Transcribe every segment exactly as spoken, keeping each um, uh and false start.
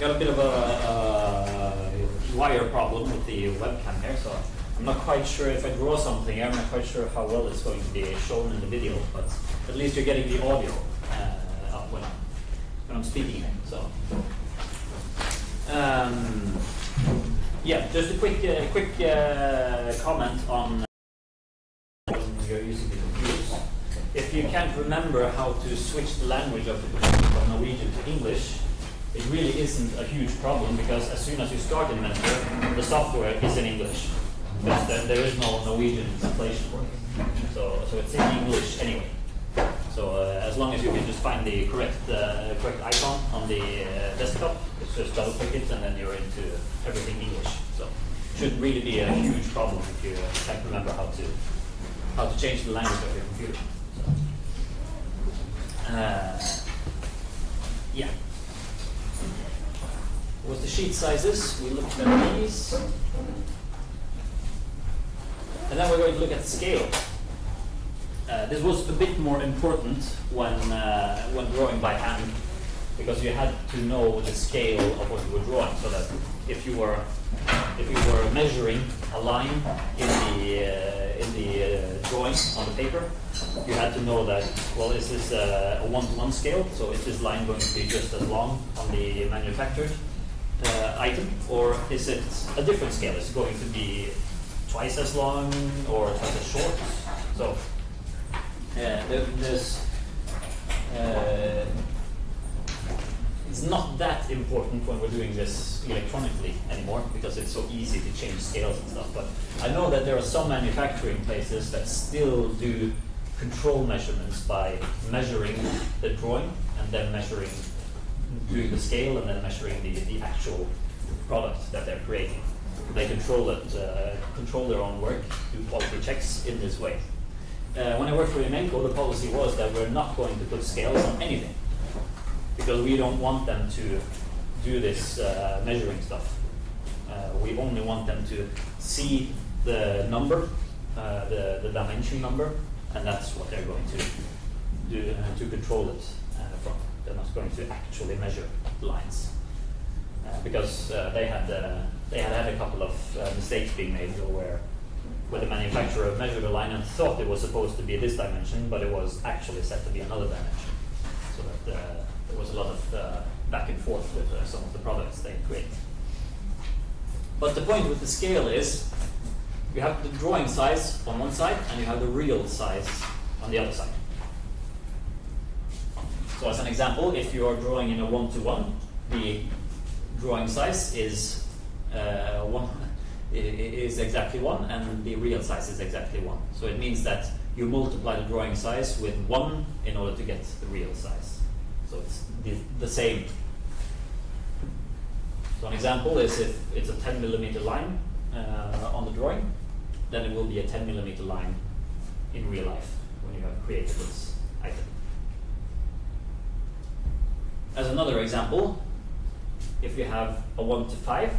got a bit of a uh, wire problem with the webcam there, so I'm not quite sure if I draw something. I'm not quite sure how well it's going to be shown in the video, but at least you're getting the audio uh, up when I'm, when I'm speaking here. So, um, yeah, just a quick uh, quick uh, comment on when you're using the computers. If you can't remember how to switch the language of the computer from Norwegian to English, it really isn't a huge problem, because as soon as you start Inventor, the software is in English. But there, there is no Norwegian translation for it. So, so it's in English anyway. So uh, as long as you can just find the correct uh, correct icon on the uh, desktop, just double click it and then you're into everything English. So it shouldn't really be a huge problem if you uh, can't remember how to how to change the language of your computer. So, uh, yeah. Was the sheet sizes, we looked at these. And then we're going to look at scale. Uh, this was a bit more important when, uh, when drawing by hand, because you had to know the scale of what you were drawing, so that if you were, if you were measuring a line in the, uh, in the uh, drawing on the paper, you had to know that, well, is this a one-to-one scale? So is this line going to be just as long on the manufactured Uh, item, or is it a different scale? Is it going to be twice as long or twice as short? So yeah, there, there's uh, it's not that important when we're doing this electronically anymore, because it's so easy to change scales and stuff. But I know that there are some manufacturing places that still do control measurements by measuring the drawing and then measuring doing the scale and then measuring the, the actual product that they're creating. They control it, uh, control their own work, do quality checks in this way. Uh, when I worked for Imenco, the policy was that we're not going to put scales on anything, because we don't want them to do this uh, measuring stuff. Uh, we only want them to see the number, uh, the, the dimension number, and that's what they're going to do uh, to control it uh, from. They're not going to actually measure lines, uh, because uh, they had uh, they had had a couple of uh, mistakes being made, where where the manufacturer measured a line and thought it was supposed to be this dimension, but it was actually set to be another dimension. So that uh, there was a lot of uh, back and forth with uh, some of the products they create. But the point with the scale is, you have the drawing size on one side, and you have the real size on the other side. So as an example, if you are drawing in a one-to-one, the drawing size is uh, one, is exactly one, and the real size is exactly one. So it means that you multiply the drawing size with one in order to get the real size. So it's the, the same. So an example is, if it's a ten millimeter line uh, on the drawing, then it will be a ten millimeter line in real life when you have created this item. As another example, if you have a one to five,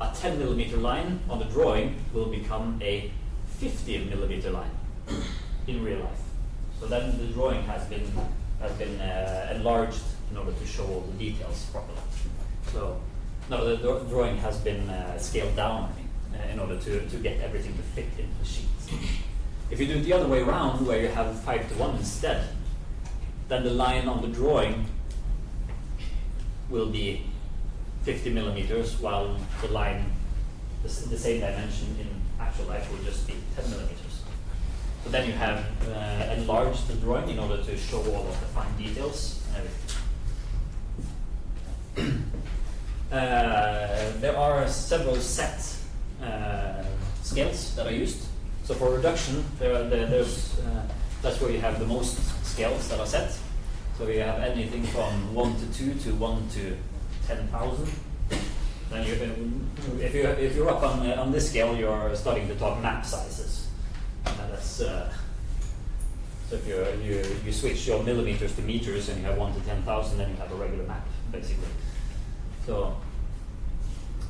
a ten millimeter line on the drawing will become a fifty millimeter line in real life. So then the drawing has been has been uh, enlarged in order to show all the details properly. So now the drawing has been uh, scaled down uh, in order to, to get everything to fit into the sheet. If you do it the other way around, where you have five to one instead, then the line on the drawing will be fifty millimeters, while the line, the, the same dimension in actual life, will just be ten millimeters. So then you have uh, enlarged the drawing in order to show all of the fine details and everything. uh, there are several set uh, scales that are used. So for reduction, there are, there, there's uh, that's where you have the most scales that are set. So you have anything from one to two to one to ten thousand. Then you, if, you, if you're up on, on this scale, you're starting to talk map sizes. And that's, uh, so if you're, you, you switch your millimeters to meters and you have one to ten thousand, then you have a regular map, basically. So,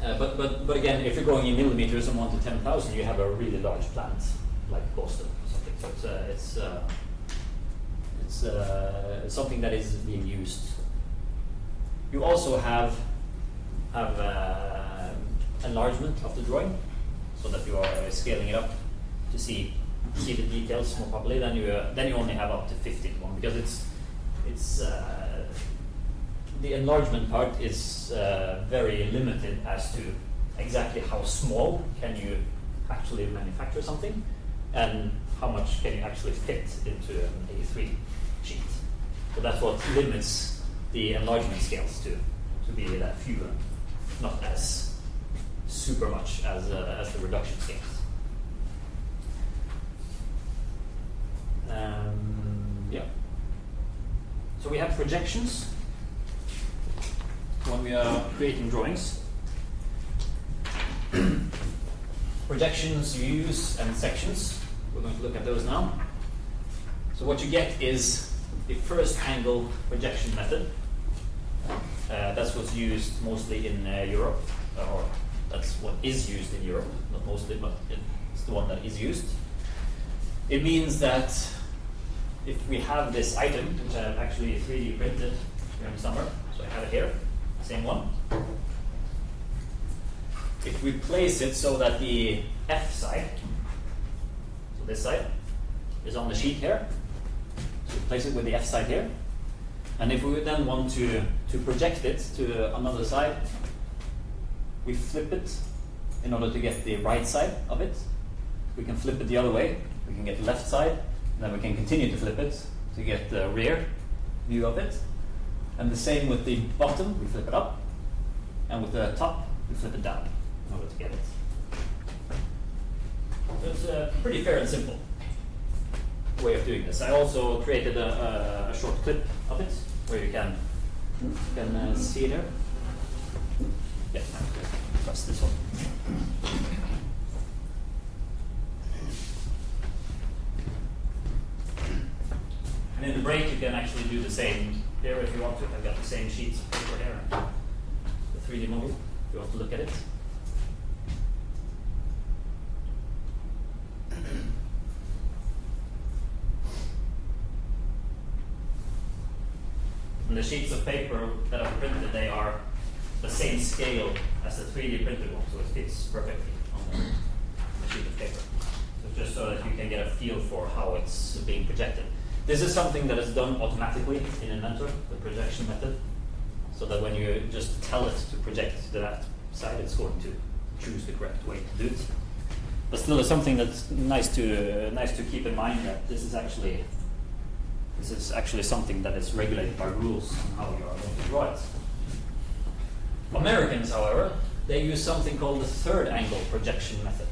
uh, but, but, but again, if you're going in millimeters and one to ten thousand, you have a really large plant, like Boston or something. So it's uh, it's, uh, it's uh, something that is being used You also have have uh, enlargement of the drawing, so that you are scaling it up to see see the details more properly. Then you uh, then you only have up to fifty to one, because it's it's uh, the enlargement part is uh, very limited as to exactly how small can you actually manufacture something, and how much can you actually fit into an A three sheet. So that's what limits the enlargement scales to to be that fewer, not as super much as uh, as the reduction scales. Um, yeah. So we have projections when we are creating drawings. Projections, views, and sections. We're going to look at those now. So what you get is the first angle projection method. Uh, that's what's used mostly in uh, Europe, or that's what is used in Europe, not mostly, but it's the one that is used. It means that if we have this item, which I have actually three D printed here somewhere, so I have it here, same one. If we place it so that the F side, so this side, is on the sheet here, so we place it with the F side here, and if we would then want to, to project it to another side, we flip it in order to get the right side of it. We can flip it the other way, we can get the left side, and then we can continue to flip it to get the rear view of it. And the same with the bottom, we flip it up, and with the top, we flip it down in order to get it. So it's a pretty fair and simple way of doing this. I also created a, a, a short clip of it where you can you can uh, see there. Yeah, press this one. And in the break, you can actually do the same here if you want to. I've got the same sheets of paper here, the three D model, if you want to look at it. And the sheets of paper that I've printed, they are the same scale as the three D printed one, so it fits perfectly on the sheet of paper. So just so that you can get a feel for how it's being projected. This is something that is done automatically in Inventor, the projection method, so that when you just tell it to project to that side, it's going to choose the correct way to do it. But still, it's something that's nice to uh, nice to keep in mind, that this is actually. This is actually something that is regulated by rules on how you are going to draw it. Americans, however, they use something called the third angle projection method.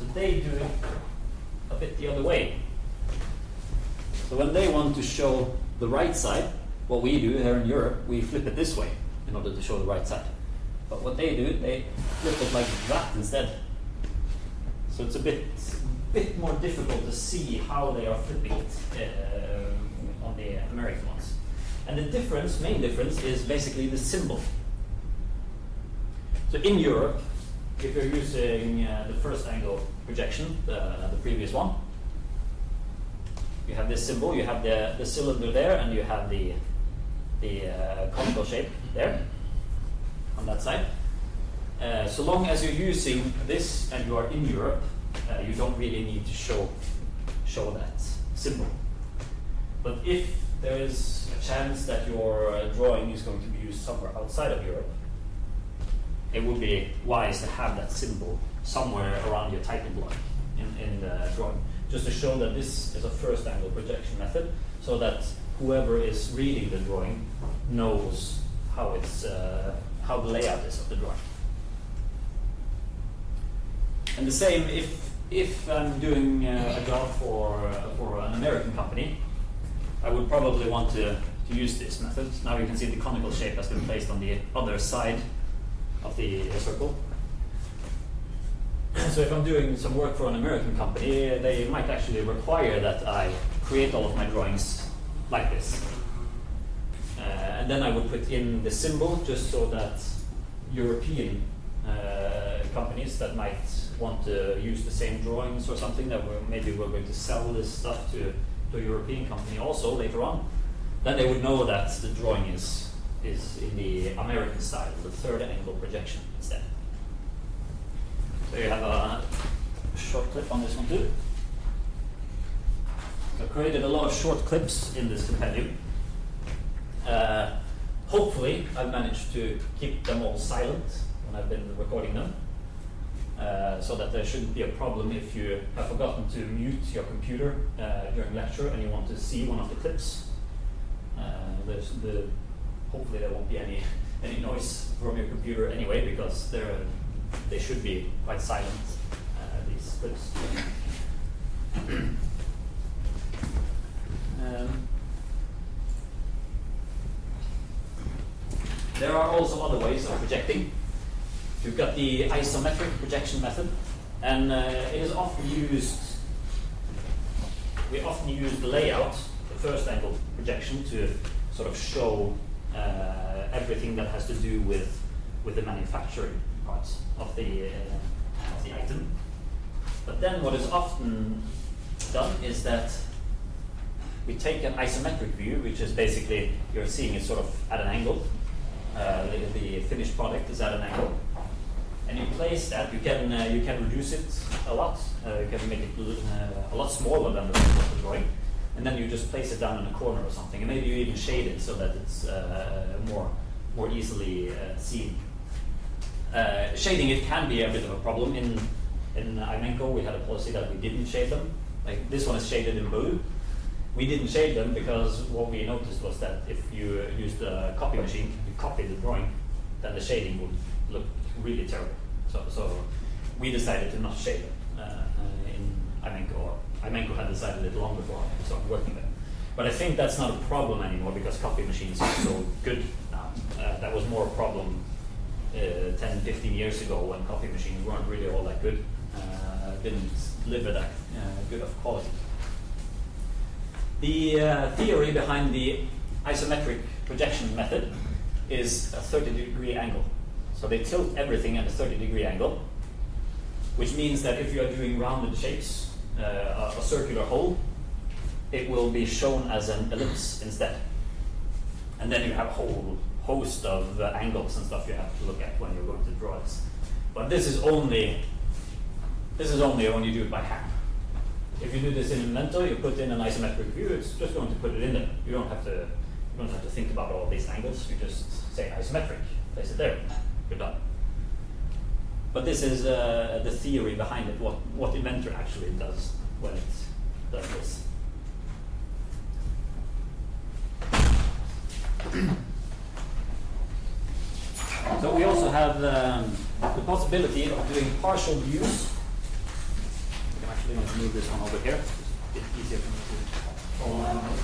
So they do it a bit the other way. So when they want to show the right side, what we do here in Europe, we flip it this way in order to show the right side. But what they do, they flip it like that instead. So it's a bit bit more difficult to see how they are flipping it uh, on the American ones. And the difference, main difference, is basically the symbol. So in Europe, if you're using uh, the first angle projection, uh, the previous one, you have this symbol, you have the, the cylinder there, and you have the, the uh, conical shape there, on that side. Uh, so long as you're using this and you are in Europe, Uh, you don't really need to show show that symbol. But if there is a chance that your uh, drawing is going to be used somewhere outside of Europe, it would be wise to have that symbol somewhere around your typing block in, in the drawing, just to show that this is a first angle projection method, so that whoever is reading the drawing knows how it's uh, how the layout is of the drawing. And the same if If I'm doing uh, a job for uh, for an American company, I would probably want to, to use this method. Now you can see the conical shape has been placed on the other side of the circle. So if I'm doing some work for an American company, they might actually require that I create all of my drawings like this. Uh, and then I would put in the symbol, just so that European uh, companies that might want to use the same drawings or something, that we're, maybe we're going to sell this stuff to, to a European company also later on, then they would know that the drawing is is in the American style, the third angle projection instead. So you have a short clip on this one too. I've created a lot of short clips in this compendium. Uh, hopefully I've managed to keep them all silent when I've been recording them, uh, so that there shouldn't be a problem if you have forgotten to mute your computer uh, during lecture and you want to see one of the clips. Uh, there's the, hopefully there won't be any, any noise from your computer anyway, because they're, they should be quite silent, uh, these clips. Um, there are also other ways of projecting. You've got the isometric projection method, and uh, it is often used, we often use the layout, the first angle projection, to sort of show uh, everything that has to do with, with the manufacturing part of the, uh, of the item. But then what is often done is that we take an isometric view, which is basically you're seeing it sort of at an angle. Uh, the, the finished product is at an angle, and you place that. You can uh, you can reduce it a lot. Uh, you can make it uh, a lot smaller than the rest of the drawing, and then you just place it down in a corner or something, and maybe you even shade it so that it's uh, more more easily uh, seen. Uh, shading it can be a bit of a problem. In in Imenco, we had a policy that we didn't shade them. Like this one is shaded in blue. We didn't shade them because what we noticed was that if you used a copy machine, you copy the drawing, then the shading would look really terrible. So, so we decided to not shade them uh, in Imenco. Imenco had decided it long before I started working there. But I think that's not a problem anymore because copy machines are so good now. Uh, that was more a problem uh, ten, fifteen years ago when copy machines weren't really all that good, uh, didn't deliver that uh, good of quality. The uh, theory behind the isometric projection method is a thirty degree angle. So they tilt everything at a thirty degree angle, which means that if you are doing rounded shapes, uh, a circular hole, it will be shown as an ellipse instead. And then you have a whole host of uh, angles and stuff you have to look at when you're going to draw this. But this is only this is only when you do it by hand. If you do this in Inventor, you put in an isometric view. It's just going to put it in there. You don't have to. You don't have to think about all these angles. You just say isometric, place it there. You're done. But this is uh, the theory behind it. What what Inventor actually does when it does this. So we also have um, the possibility of doing partial views. I'm going to move this one over here. It's a bit easier for me to follow along.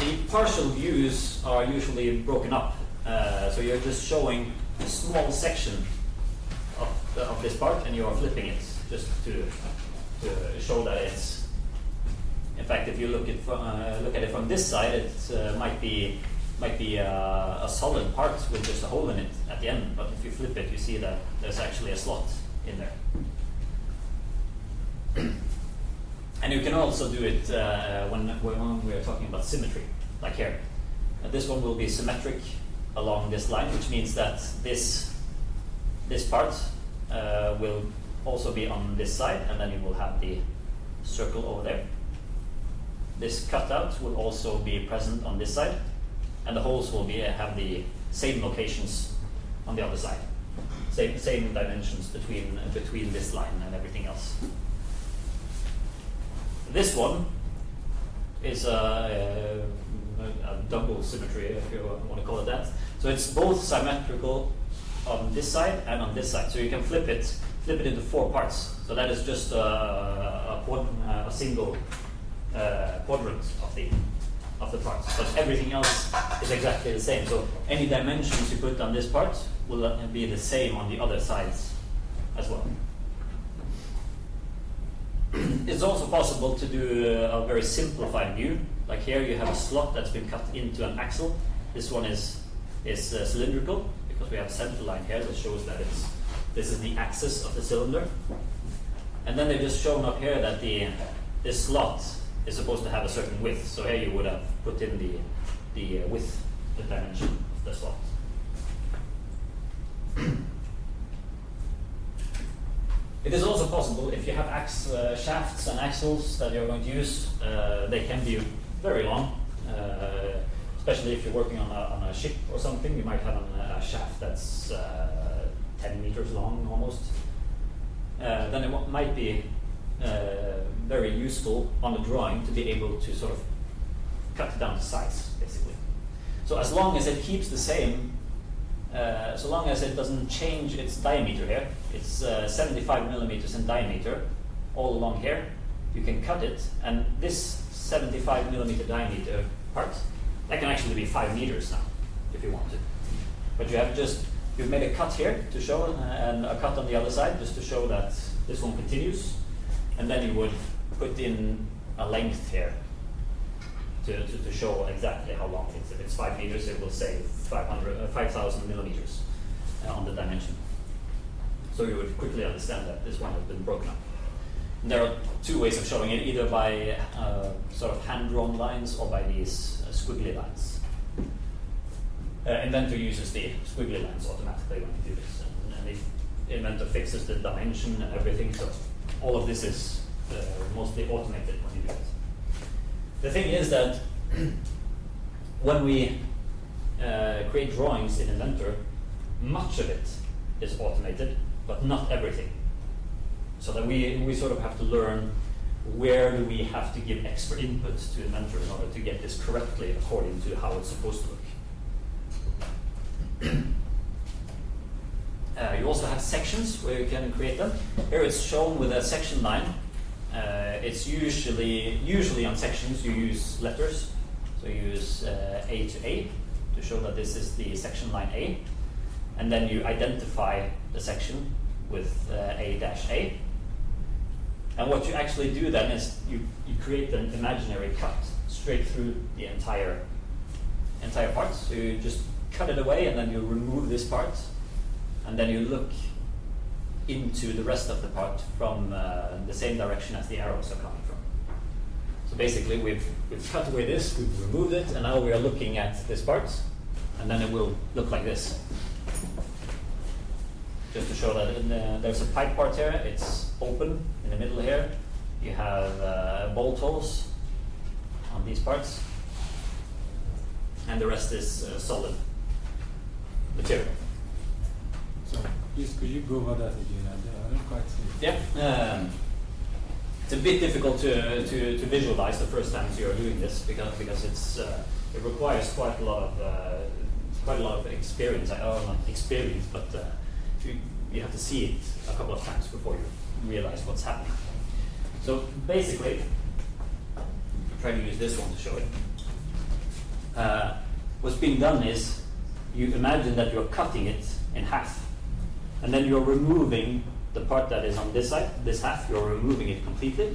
The partial views are usually broken up, uh, so you're just showing a small section of, the, of this part, and you are flipping it just to, to show that it's. In fact, if you look at from, uh, look at it from this side, it uh, might be. might be a, a solid part with just a hole in it at the end, but if you flip it, you see that there's actually a slot in there. And you can also do it uh, when, when we're talking about symmetry, like here. And this one will be symmetric along this line, which means that this, this part uh, will also be on this side, and then you will have the circle over there. This cutout will also be present on this side, and the holes will be, uh, have the same locations on the other side, same, same dimensions between, uh, between this line and everything else. This one is a, a, a double symmetry, if you want to call it that. So it's both symmetrical on this side and on this side. So you can flip it, flip it into four parts. So that is just a, a, a, a single uh, quadrant of the. of the parts, but everything else is exactly the same. So any dimensions you put on this part will be the same on the other sides as well. It's also possible to do a very simplified view. Like here, you have a slot that's been cut into an axle. This one is is uh, cylindrical because we have a center line here that shows that it's this is the axis of the cylinder. And then they've just shown up here that the this slot is supposed to have a certain width, so here you would have put in the, the uh, width, the dimension of the slot. It is also possible, if you have ax, uh, shafts and axles that you're going to use, uh, they can be very long, uh, especially if you're working on a, on a ship or something. You might have an, a shaft that's uh, ten meters long almost. Uh, then it might be uh, very useful on the drawing to be able to sort of cut down the size, basically. So as long as it keeps the same, uh, so long as it doesn't change its diameter here, it's uh, seventy-five millimeters in diameter all along here, you can cut it, and this seventy-five millimeter diameter part, that can actually be five meters now, if you want to. But you have just, you've made a cut here to show, and a cut on the other side, just to show that this one continues, and then you would put in a length here to, to, to show exactly how long it is. If it's five meters, it will say five thousand millimeters uh, on the dimension. So you would quickly understand that this one has been broken up. And there are two ways of showing it, either by uh, sort of hand-drawn lines or by these uh, squiggly lines. Uh, Inventor uses the squiggly lines automatically when you do this, and, and if Inventor fixes the dimension and everything, so all of this is uh, mostly automated when you do this. The thing is that when we uh, create drawings in Inventor, much of it is automated, but not everything. So that we, we sort of have to learn where do we have to give extra input to Inventor in order to get this correctly according to how it's supposed to look. Uh, you also have sections where you can create them. Here it's shown with a section line. Uh, it's usually usually on sections you use letters, so you use uh, A to A to show that this is the section line A, and then you identify the section with uh, A dash A. And what you actually do then is you you create an imaginary cut straight through the entire entire part. So you just cut it away, and then you remove this part, and then you look into the rest of the part from uh, the same direction as the arrows are coming from. So basically we've, we've cut away this, we've removed it, and now we are looking at this part, and then it will look like this. Just to show that in the, there's a pipe part here, it's open in the middle here, you have uh, bolt holes on these parts, and the rest is uh, solid material. So, please, could you go over that again? I don't quite see it. Yeah, um, it's a bit difficult to, to, to visualize the first time you're doing this because because it's uh, it requires quite a lot of uh, quite a lot of experience. I oh, not experience, but uh, you, you have to see it a couple of times before you realize what's happening. So basically, I'm trying to use this one to show it. Uh, what's being done is, you imagine that you're cutting it in half, and then you're removing the part that is on this side, this half, you're removing it completely,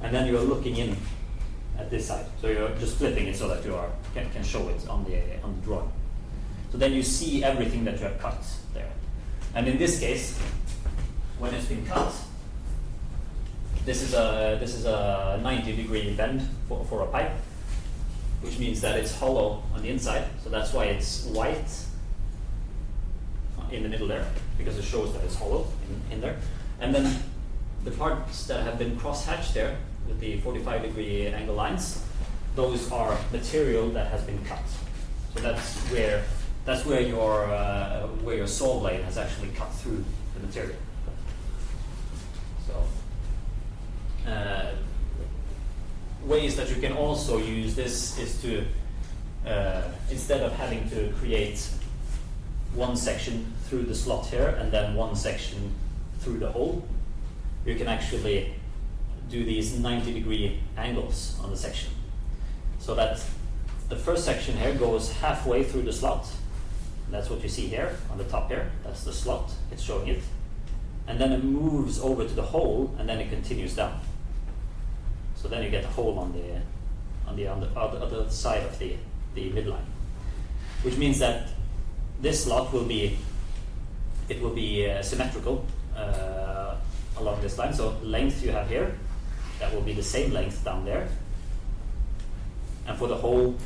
and then you're looking in at this side. So you're just flipping it so that you are can, can show it on the, on the drawing. So then you see everything that you have cut there. And in this case, when it's been cut, this is a, this is a ninety degree bend for, for a pipe, which means that it's hollow on the inside, so that's why it's white in the middle there, because it shows that it's hollow in, in there. And then the parts that have been cross-hatched there, with the forty-five degree angle lines, those are material that has been cut. So that's where that's where your uh, where your saw blade has actually cut through the material. So. Uh, Ways that you can also use this is to, uh, instead of having to create one section through the slot here and then one section through the hole, you can actually do these ninety degree angles on the section. So that the first section here goes halfway through the slot. That's what you see here on the top here. That's the slot, it's showing it. And then it moves over to the hole and then it continues down. So then you get a hole on the on the on the other side of the, the midline, which means that this slot will be it will be uh, symmetrical uh, along this line. So length you have here, that will be the same length down there, And for the hole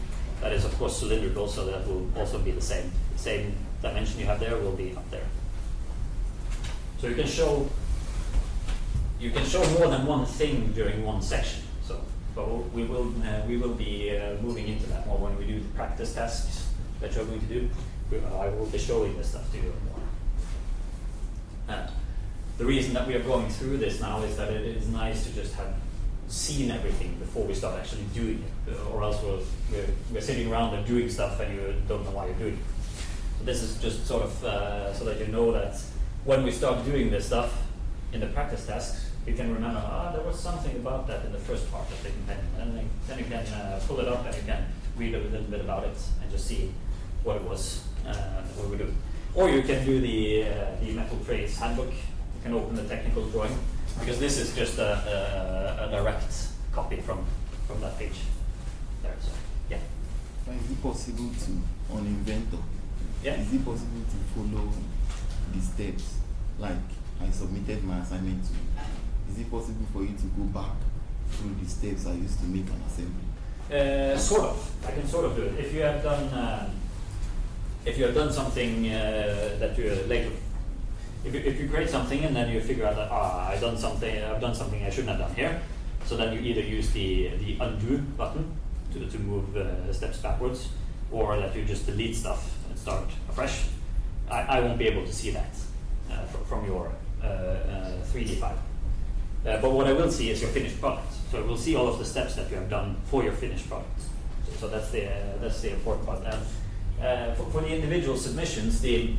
that is, of course, cylindrical, so that will also be the same. The same dimension you have there will be up there. So you can show you can show more than one thing during one section. So, but we will uh, we will be uh, moving into that more when we do the practice tasks that you're going to do. We, uh, I will be showing this stuff to you more. And the reason that we are going through this now is that it is nice to just have seen everything before we start actually doing it, or else we're, we're, we're sitting around and doing stuff and you don't know why you're doing it. So this is just sort of uh, so that you know that when we start doing this stuff in the practice tasks, you can remember, ah, there was something about that in the first part of the invention, and then you can uh, pull it up and you can read a little bit about it and just see what it was, uh, what we do. Or you can do the, uh, the metal trades handbook. You can open the technical drawing, because this is just a, a, a direct copy from, from that page. There, so, yeah. Is it possible to, on Inventor, yeah. is it possible to follow the steps? Like, I submitted my assignment to you. Is it possible for you to go back through the steps I used to make an assembly? Uh, sort of. I can sort of do it. If you have done... Uh, If you have done something uh, that you later, if you, if you create something and then you figure out that ah I've done something I've done something I shouldn't have done here, so then you either use the the undo button to to move uh, steps backwards, or that you just delete stuff and start afresh. I, I won't be able to see that uh, fr from your uh, uh, three D file, uh, but what I will see is your finished product. So I will see all of the steps that you have done for your finished product. So, so that's the uh, that's the important part. And, Uh, for, for the individual submissions, the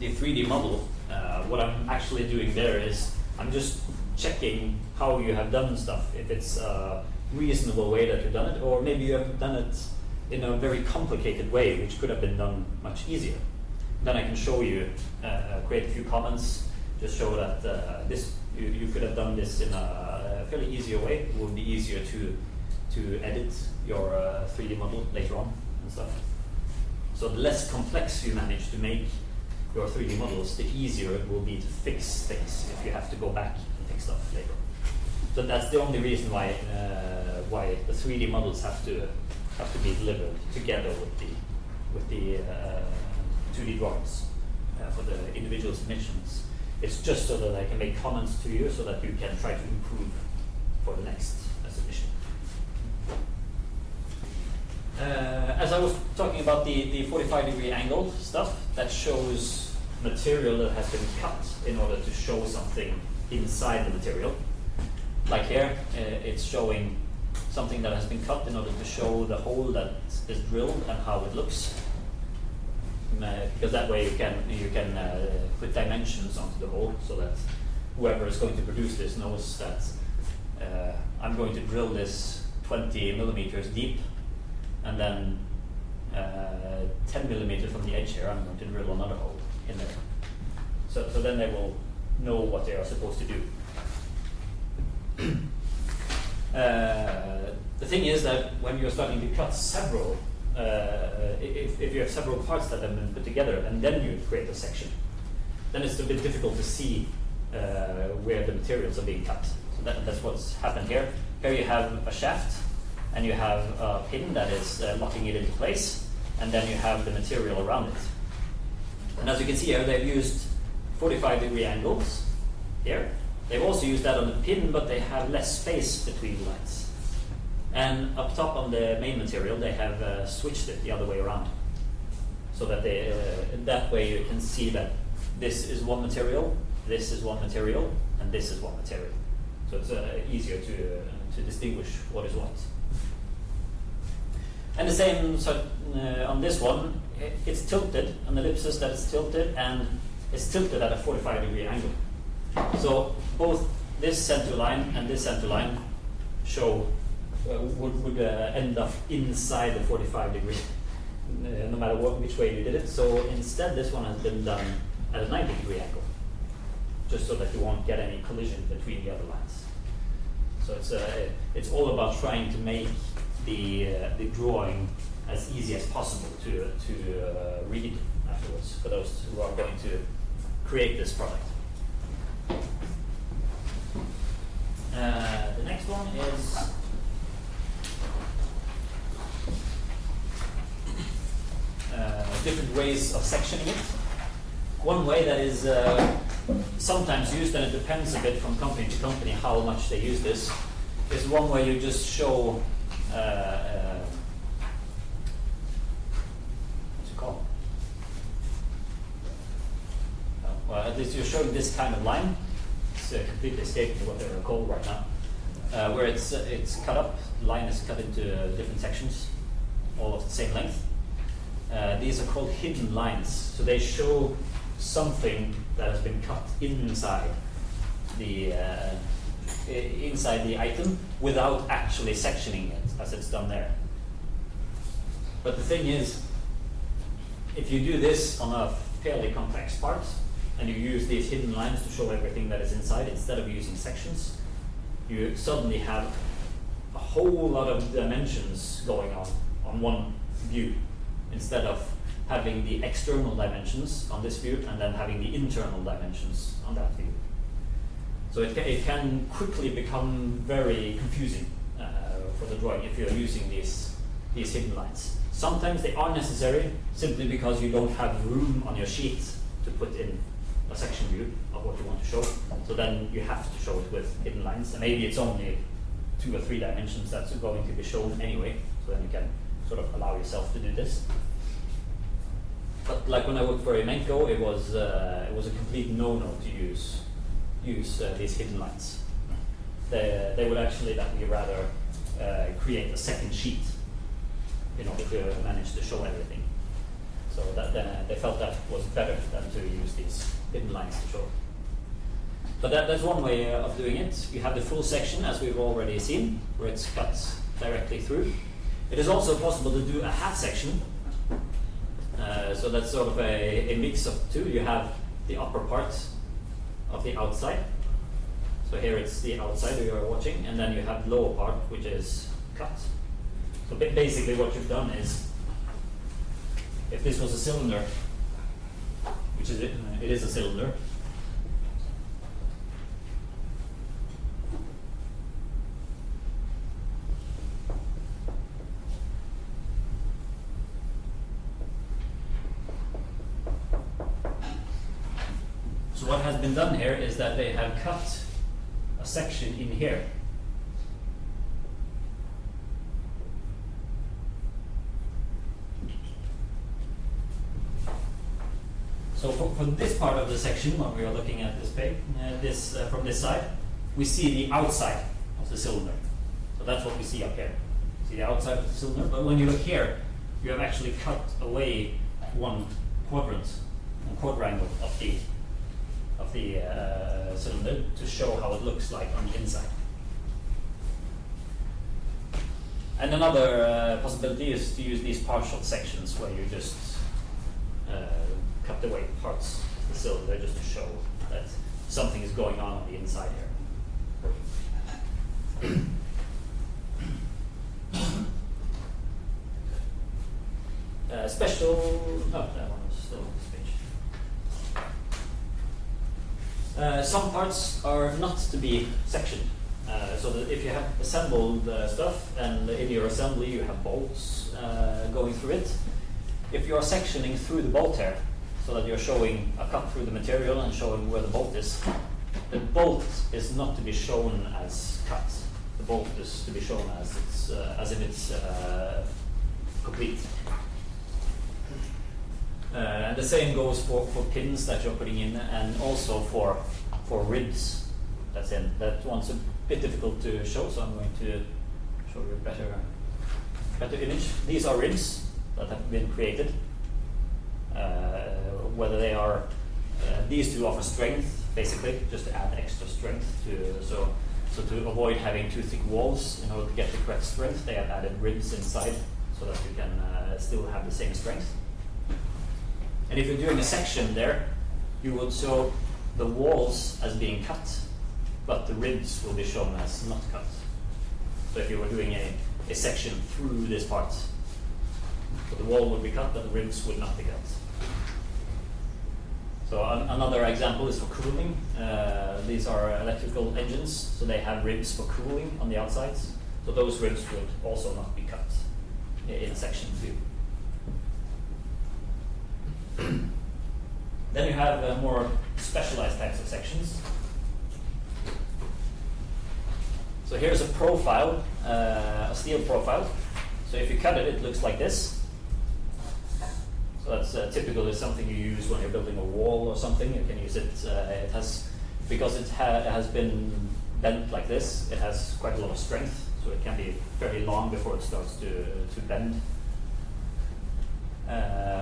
the three D model, uh, what I'm actually doing there is I'm just checking how you have done stuff, if it's a reasonable way that you've done it, or maybe you have done it in a very complicated way, which could have been done much easier. Then I can show you, uh, create a few comments, just show that uh, this you, you could have done this in a fairly easier way. It would be easier to, to edit your uh, three D model later on and stuff. So the less complex you manage to make your three D models, the easier it will be to fix things if you have to go back and fix stuff later. So that's the only reason why uh, why the three D models have to have to be delivered together with the with the uh, two D drawings uh, for the individual submissions. It's just so that I can make comments to you, so that you can try to improve for the next uh, submission. Uh, as I was talking about the, the forty-five degree angle stuff, that shows material that has been cut in order to show something inside the material. Like here, uh, it's showing something that has been cut in order to show the hole that is drilled and how it looks. Uh, because that way you can, you can uh, put dimensions onto the hole, so that whoever is going to produce this knows that uh, I'm going to drill this twenty millimeters deep, and then uh, ten millimeter from the edge here, I'm going to drill another hole in there. So, so then they will know what they are supposed to do. uh, the thing is that when you're starting to cut several, uh, if, if you have several parts that have been put together, and then you create a section, then it's a bit difficult to see uh, where the materials are being cut. So that, that's what's happened here. Here you have a shaft, and you have a pin that is uh, locking it into place, and then you have the material around it. And as you can see here, they've used forty-five degree angles here. They've also used that on the pin, but they have less space between lines. And up top on the main material, they have uh, switched it the other way around, so that they, uh, that way you can see that this is one material, this is one material, and this is one material. So it's uh, easier to, uh, to distinguish what is what. And the same so, uh, on this one, it's tilted, an ellipsis that is tilted, and it's tilted at a forty-five degree angle. So both this center line and this center line show, uh, would, would uh, end up inside the forty-five degree, uh, no matter what, which way you did it. So instead this one has been done at a ninety degree angle, just so that you won't get any collision between the other lines. So it's, uh, it's all about trying to make the, uh, the drawing as easy as possible to, to uh, read afterwards, for those who are going to create this product. Uh, the next one is different ways of sectioning it. One way that is uh, sometimes used, and it depends a bit from company to company how much they use this, is one where you just show uh, uh, what's it called? Oh, well, at least you're showing this kind of line. It's uh, completely escaping what they're called right now, uh, where it's uh, it's cut up. The line is cut into uh, different sections, all of the same length. Uh, these are called hidden lines, so they show something that has been cut inside the uh, inside the item without actually sectioning it as it's done there. But the thing is, if you do this on a fairly complex part and you use these hidden lines to show everything that is inside instead of using sections, you suddenly have a whole lot of dimensions going on on one view, instead of having the external dimensions on this view and then having the internal dimensions on that view. So it, ca it can quickly become very confusing uh, for the drawing if you're using these, these hidden lines. Sometimes they are necessary simply because you don't have room on your sheet to put in a section view of what you want to show. So then you have to show it with hidden lines, and maybe it's only two or three dimensions that's going to be shown anyway, so then you can sort of allow yourself to do this. But like when I worked for Imenco, it was uh, it was a complete no-no to use use uh, these hidden lines. They they would actually let me rather uh, create a second sheet in order to manage to show everything. So that uh, they felt that was better than to use these hidden lines to show. But that that's one way of doing it. You have the full section as we've already seen, where it's cut directly through. It is also possible to do a half section. Uh, so that's sort of a, a mix of two. You have the upper part of the outside. So here it's the outside you are watching, and then you have the lower part, which is cut. So basically what you've done is, if this was a cylinder, which is it, it is a cylinder. What has been done here is that they have cut a section in here. So for, for this part of the section, when we are looking at this page, uh, this uh, from this side, we see the outside of the cylinder. So that's what we see up here. See the outside of the cylinder, but when you look here, you have actually cut away one quadrant, one quadrangle of the of the uh, cylinder to show how it looks like on the inside. And another uh, possibility is to use these partial sections where you just uh, cut away parts of the cylinder just to show that something is going on on the inside here. uh, special, no, that one was still on this page. Uh, some parts are not to be sectioned, uh, so that if you have assembled uh, stuff and in your assembly you have bolts uh, going through it, if you are sectioning through the bolt here, so that you're showing a cut through the material and showing where the bolt is, the bolt is not to be shown as cut. The bolt is to be shown as it's uh, as if it's uh, complete. Uh, and the same goes for, for pins that you're putting in, and also for for ribs. That's in. That one's a bit difficult to show, so I'm going to show you a better better image. These are ribs that have been created. Uh, whether they are uh, these two offer strength, basically, just to add extra strength to so so to avoid having too thick walls in order to get the correct strength. They have added ribs inside so that you can uh, still have the same strength. And if you're doing a section there, you would show the walls as being cut, but the ribs will be shown as not cut. So if you were doing a, a section through this part, so the wall would be cut, but the ribs would not be cut. So an another example is for cooling. Uh, these are electrical engines, so they have ribs for cooling on the outsides. So those ribs would also not be cut in section two. Then you have uh, more specialized types of sections. So here's a profile, uh, a steel profile. So if you cut it, it looks like this. So that's uh, typically something you use when you're building a wall or something. You can use it. Uh, it has, because it, ha it has been bent like this, it has quite a lot of strength, so it can be fairly long before it starts to, to bend. Uh,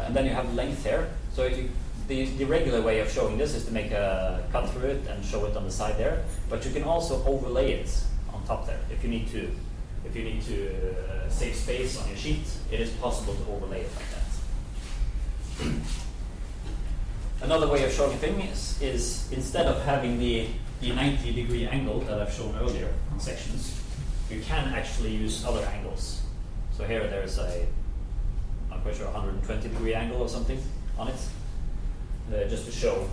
and then you have length here. So if you, the, the regular way of showing this is to make a cut through it and show it on the side there, but you can also overlay it on top there. If you need to, if you need to uh, save space on your sheet, it is possible to overlay it like that. Another way of showing things is, is instead of having the, the ninety degree angle that I've shown earlier on sections, you can actually use other angles. So here there's a, I'm quite sure, one hundred twenty degree angle or something on it, uh, just to show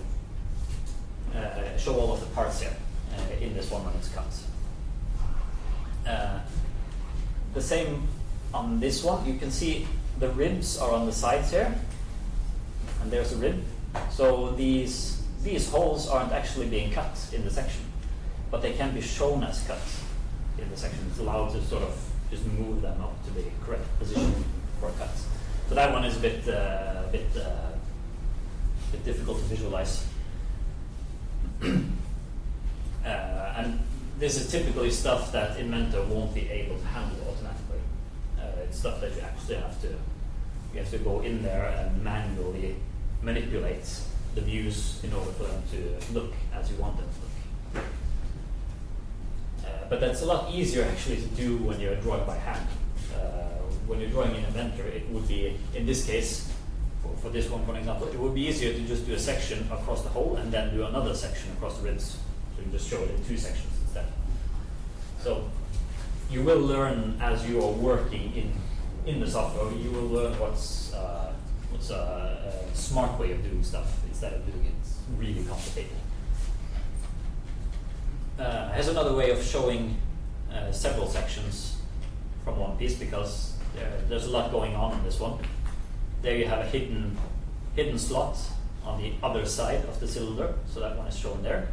uh, show all of the parts here uh, in this one when it's cut. Uh, the same on this one. You can see the ribs are on the sides here, and there's a rib. So these these holes aren't actually being cut in the section, but they can be shown as cut in the section. It's allowed to sort of just move them up to the correct position for a cut. So that one is a bit uh, bit uh, bit difficult to visualize. uh, and this is typically stuff that Inventor won't be able to handle automatically. Uh, it's stuff that you actually have to you have to go in there and manually manipulate the views in order for them to look as you want them to look. Uh, but that's a lot easier actually to do when you're drawing by hand. Uh, when you're drawing in Inventor, it would be, in this case, for, for this one for example, it would be easier to just do a section across the hole and then do another section across the ribs. So you can just show it in two sections instead. So you will learn as you are working in, in the software, you will learn what's uh, It's a, a smart way of doing stuff instead of doing it really complicated. Uh, here's another way of showing uh, several sections from one piece, because there, there's a lot going on in this one. There you have a hidden hidden slot on the other side of the cylinder, so that one is shown there.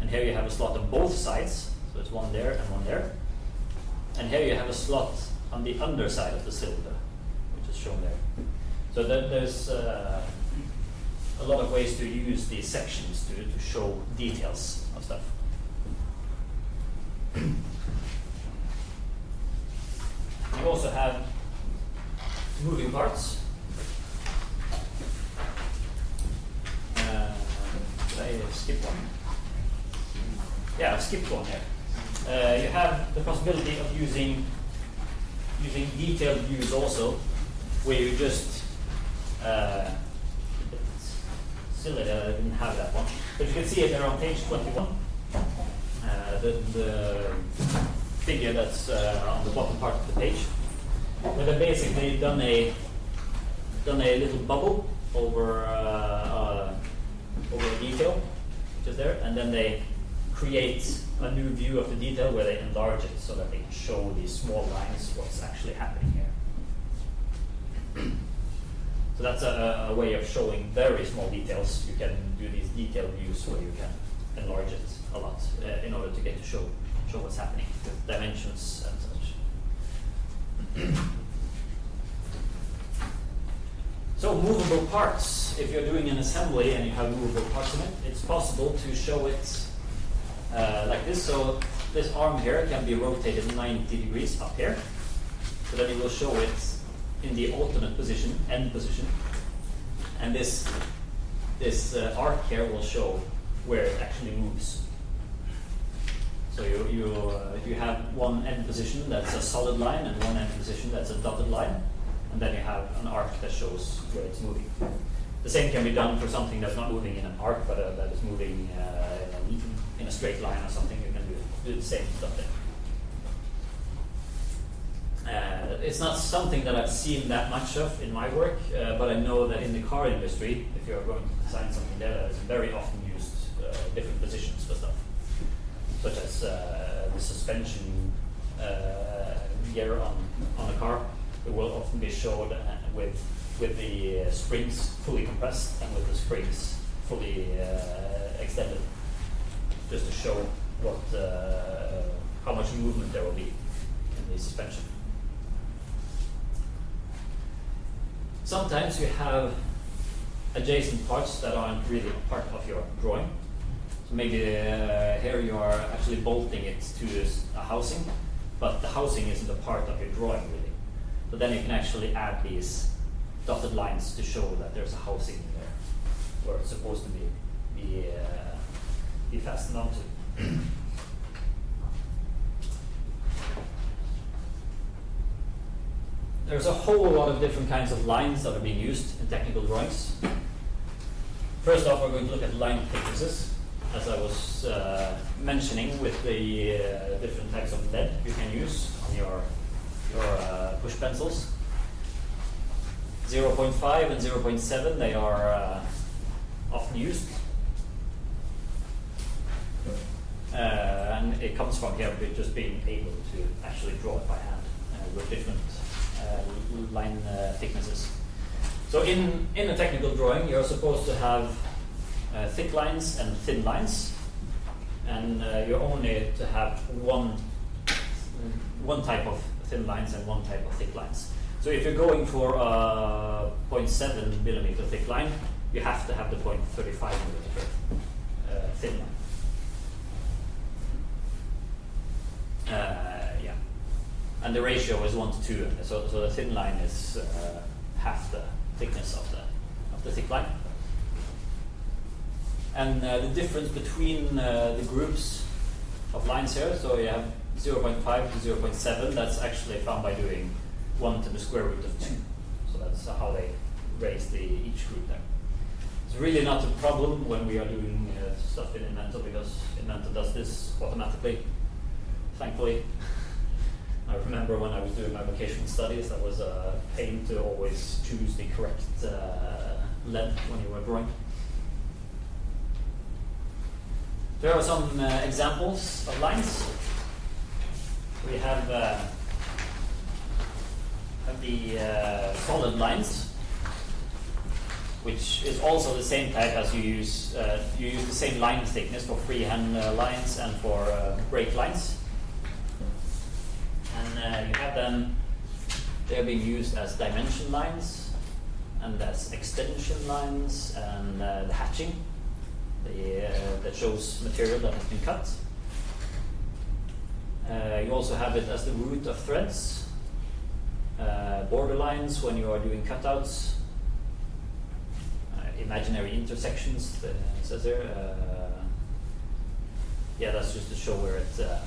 And here you have a slot on both sides, so it's one there and one there. And here you have a slot on the underside of the cylinder, which is shown there. So there, there's uh, a lot of ways to use these sections to, to show details of stuff. You also have moving parts. Uh, did I skip one? Yeah, I've skipped one here. Uh, you have the possibility of using using detailed views also, where you just Uh, a bit silly that I didn't have that one, but you can see it there on page twenty-one. Uh, the, the figure that's uh, on the bottom part of the page, where they basically done a done a little bubble over uh, uh, over a detail, which is there, and then they create a new view of the detail where they enlarge it so that they can show these small lines what's actually happening here. So that's a, a way of showing very small details. You can do these detailed views where you can enlarge it a lot uh, in order to get to show show what's happening with dimensions and such. So movable parts. If you're doing an assembly and you have movable parts in it, it's possible to show it uh, like this. So this arm here can be rotated ninety degrees up here. So then you will show it in the alternate position, end position, and this this uh, arc here will show where it actually moves. So you you uh, you have one end position that's a solid line and one end position that's a dotted line, and then you have an arc that shows where it's moving. The same can be done for something that's not moving in an arc, but uh, that is moving uh, in, a, in a straight line or something. You can do, do the same stuff there. Uh, it's not something that I've seen that much of in my work, uh, but I know that in the car industry, if you're going to design something there, that is very often used uh, different positions for stuff, such as uh, the suspension uh, gear on, on a car. It will often be showed with with the uh, springs fully compressed and with the springs fully uh, extended, just to show what uh, how much movement there will be in the suspension. Sometimes you have adjacent parts that aren't really part of your drawing. So maybe uh, here you are actually bolting it to a housing, but the housing isn't a part of your drawing really. But then you can actually add these dotted lines to show that there's a housing in there where it's supposed to be be, uh, be fastened onto. There's a whole lot of different kinds of lines that are being used in technical drawings. First off, we're going to look at line thicknesses. As I was uh, mentioning, with the uh, different types of lead you can use on your, your uh, push pencils. zero point five and zero point seven, they are uh, often used. Uh, and it comes from here, just being able to actually draw it by hand uh, with different uh, line uh, thicknesses. So in, in a technical drawing, you're supposed to have uh, thick lines and thin lines, and uh, you're only to have one, one type of thin lines and one type of thick lines. So if you're going for a zero point seven millimeter thick line, you have to have the zero point three five millimeter uh, thin line. Uh, yeah, and the ratio is one to two, so so the thin line is uh, half the thickness of the of the thick line. And uh, the difference between uh, the groups of lines here, so you have zero point five to zero point seven. That's actually found by doing one to the square root of two. So that's how they raise the each group there. It's really not a problem when we are doing uh, stuff in Inventor, because Inventor does this automatically. Thankfully, I remember when I was doing my vocational studies, that was a pain to always choose the correct uh, lead when you were drawing. There are some uh, examples of lines. We have, uh, have the uh, solid lines, which is also the same type as you use. Uh, you use the same line thickness for freehand uh, lines and for uh, break lines. And uh, you have them, they're being used as dimension lines, and as extension lines, and uh, the hatching the, uh, that shows material that has been cut. Uh, you also have it as the root of threads, uh, border lines when you are doing cutouts, uh, imaginary intersections, it says there. Uh, yeah, that's just to show where it. Uh,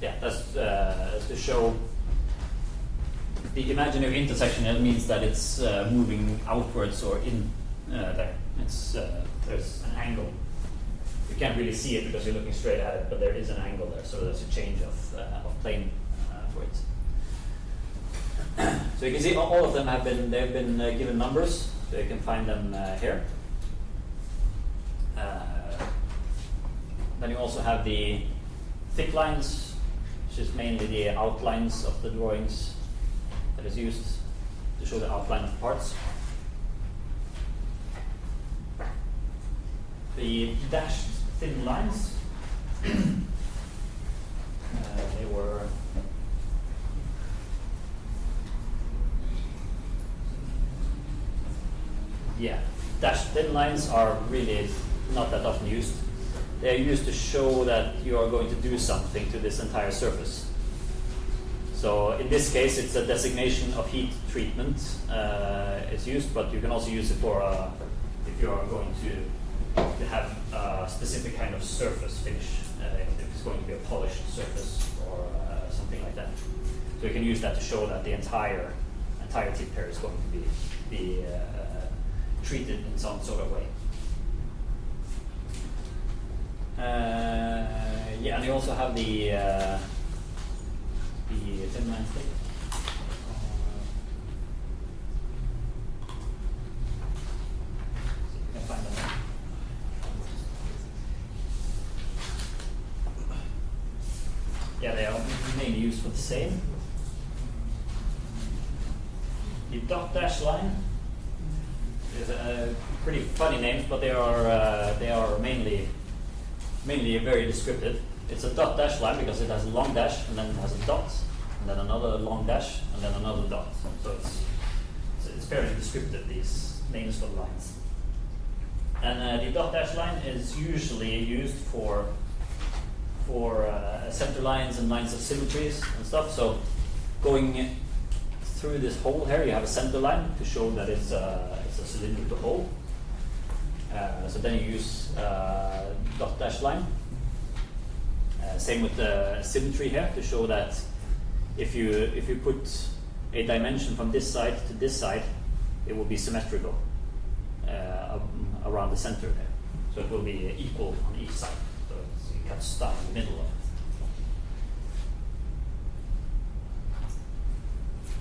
Yeah, that's uh, to show the imaginary intersection. It means that it's uh, moving outwards or in uh, there. It's uh, there's an angle. You can't really see it because you're looking straight at it, but there is an angle there, so there's a change of uh, of plane uh, for it. So you can see all of them have been they've been uh, given numbers, so you can find them uh, here. Uh, then you also have the thick lines, which is mainly the outlines of the drawings that is used to show the outline of the parts. The dashed thin lines, uh, they were yeah, dashed thin lines are really not that often used. They are used to show that you are going to do something to this entire surface. So in this case, it's a designation of heat treatment. Uh, it's used, but you can also use it for uh, if you are going to have a specific kind of surface finish, uh, if it's going to be a polished surface or uh, something like that. So you can use that to show that the entire entire tip pair is going to be be uh, treated in some sort of way. Uh, yeah, and you also have the uh, the thin line thing. So you can find that. Yeah, they are can use for the same. The dot dash line is a pretty funny names, but they are uh, they are mainly mainly very descriptive. It's a dot dash line because it has a long dash and then it has a dot and then another long dash and then another dot. So it's so it's fairly descriptive, these names for the lines. And uh, the dot dash line is usually used for for uh, center lines and lines of symmetries and stuff. So going through this hole here, you have a center line to show that it's a, it's a cylindrical hole. Uh, so then you use uh, dot dash line. Uh, same with the symmetry here to show that if you if you put a dimension from this side to this side, it will be symmetrical uh, around the center there. So it will be equal on each side. So it cuts down in the middle of it.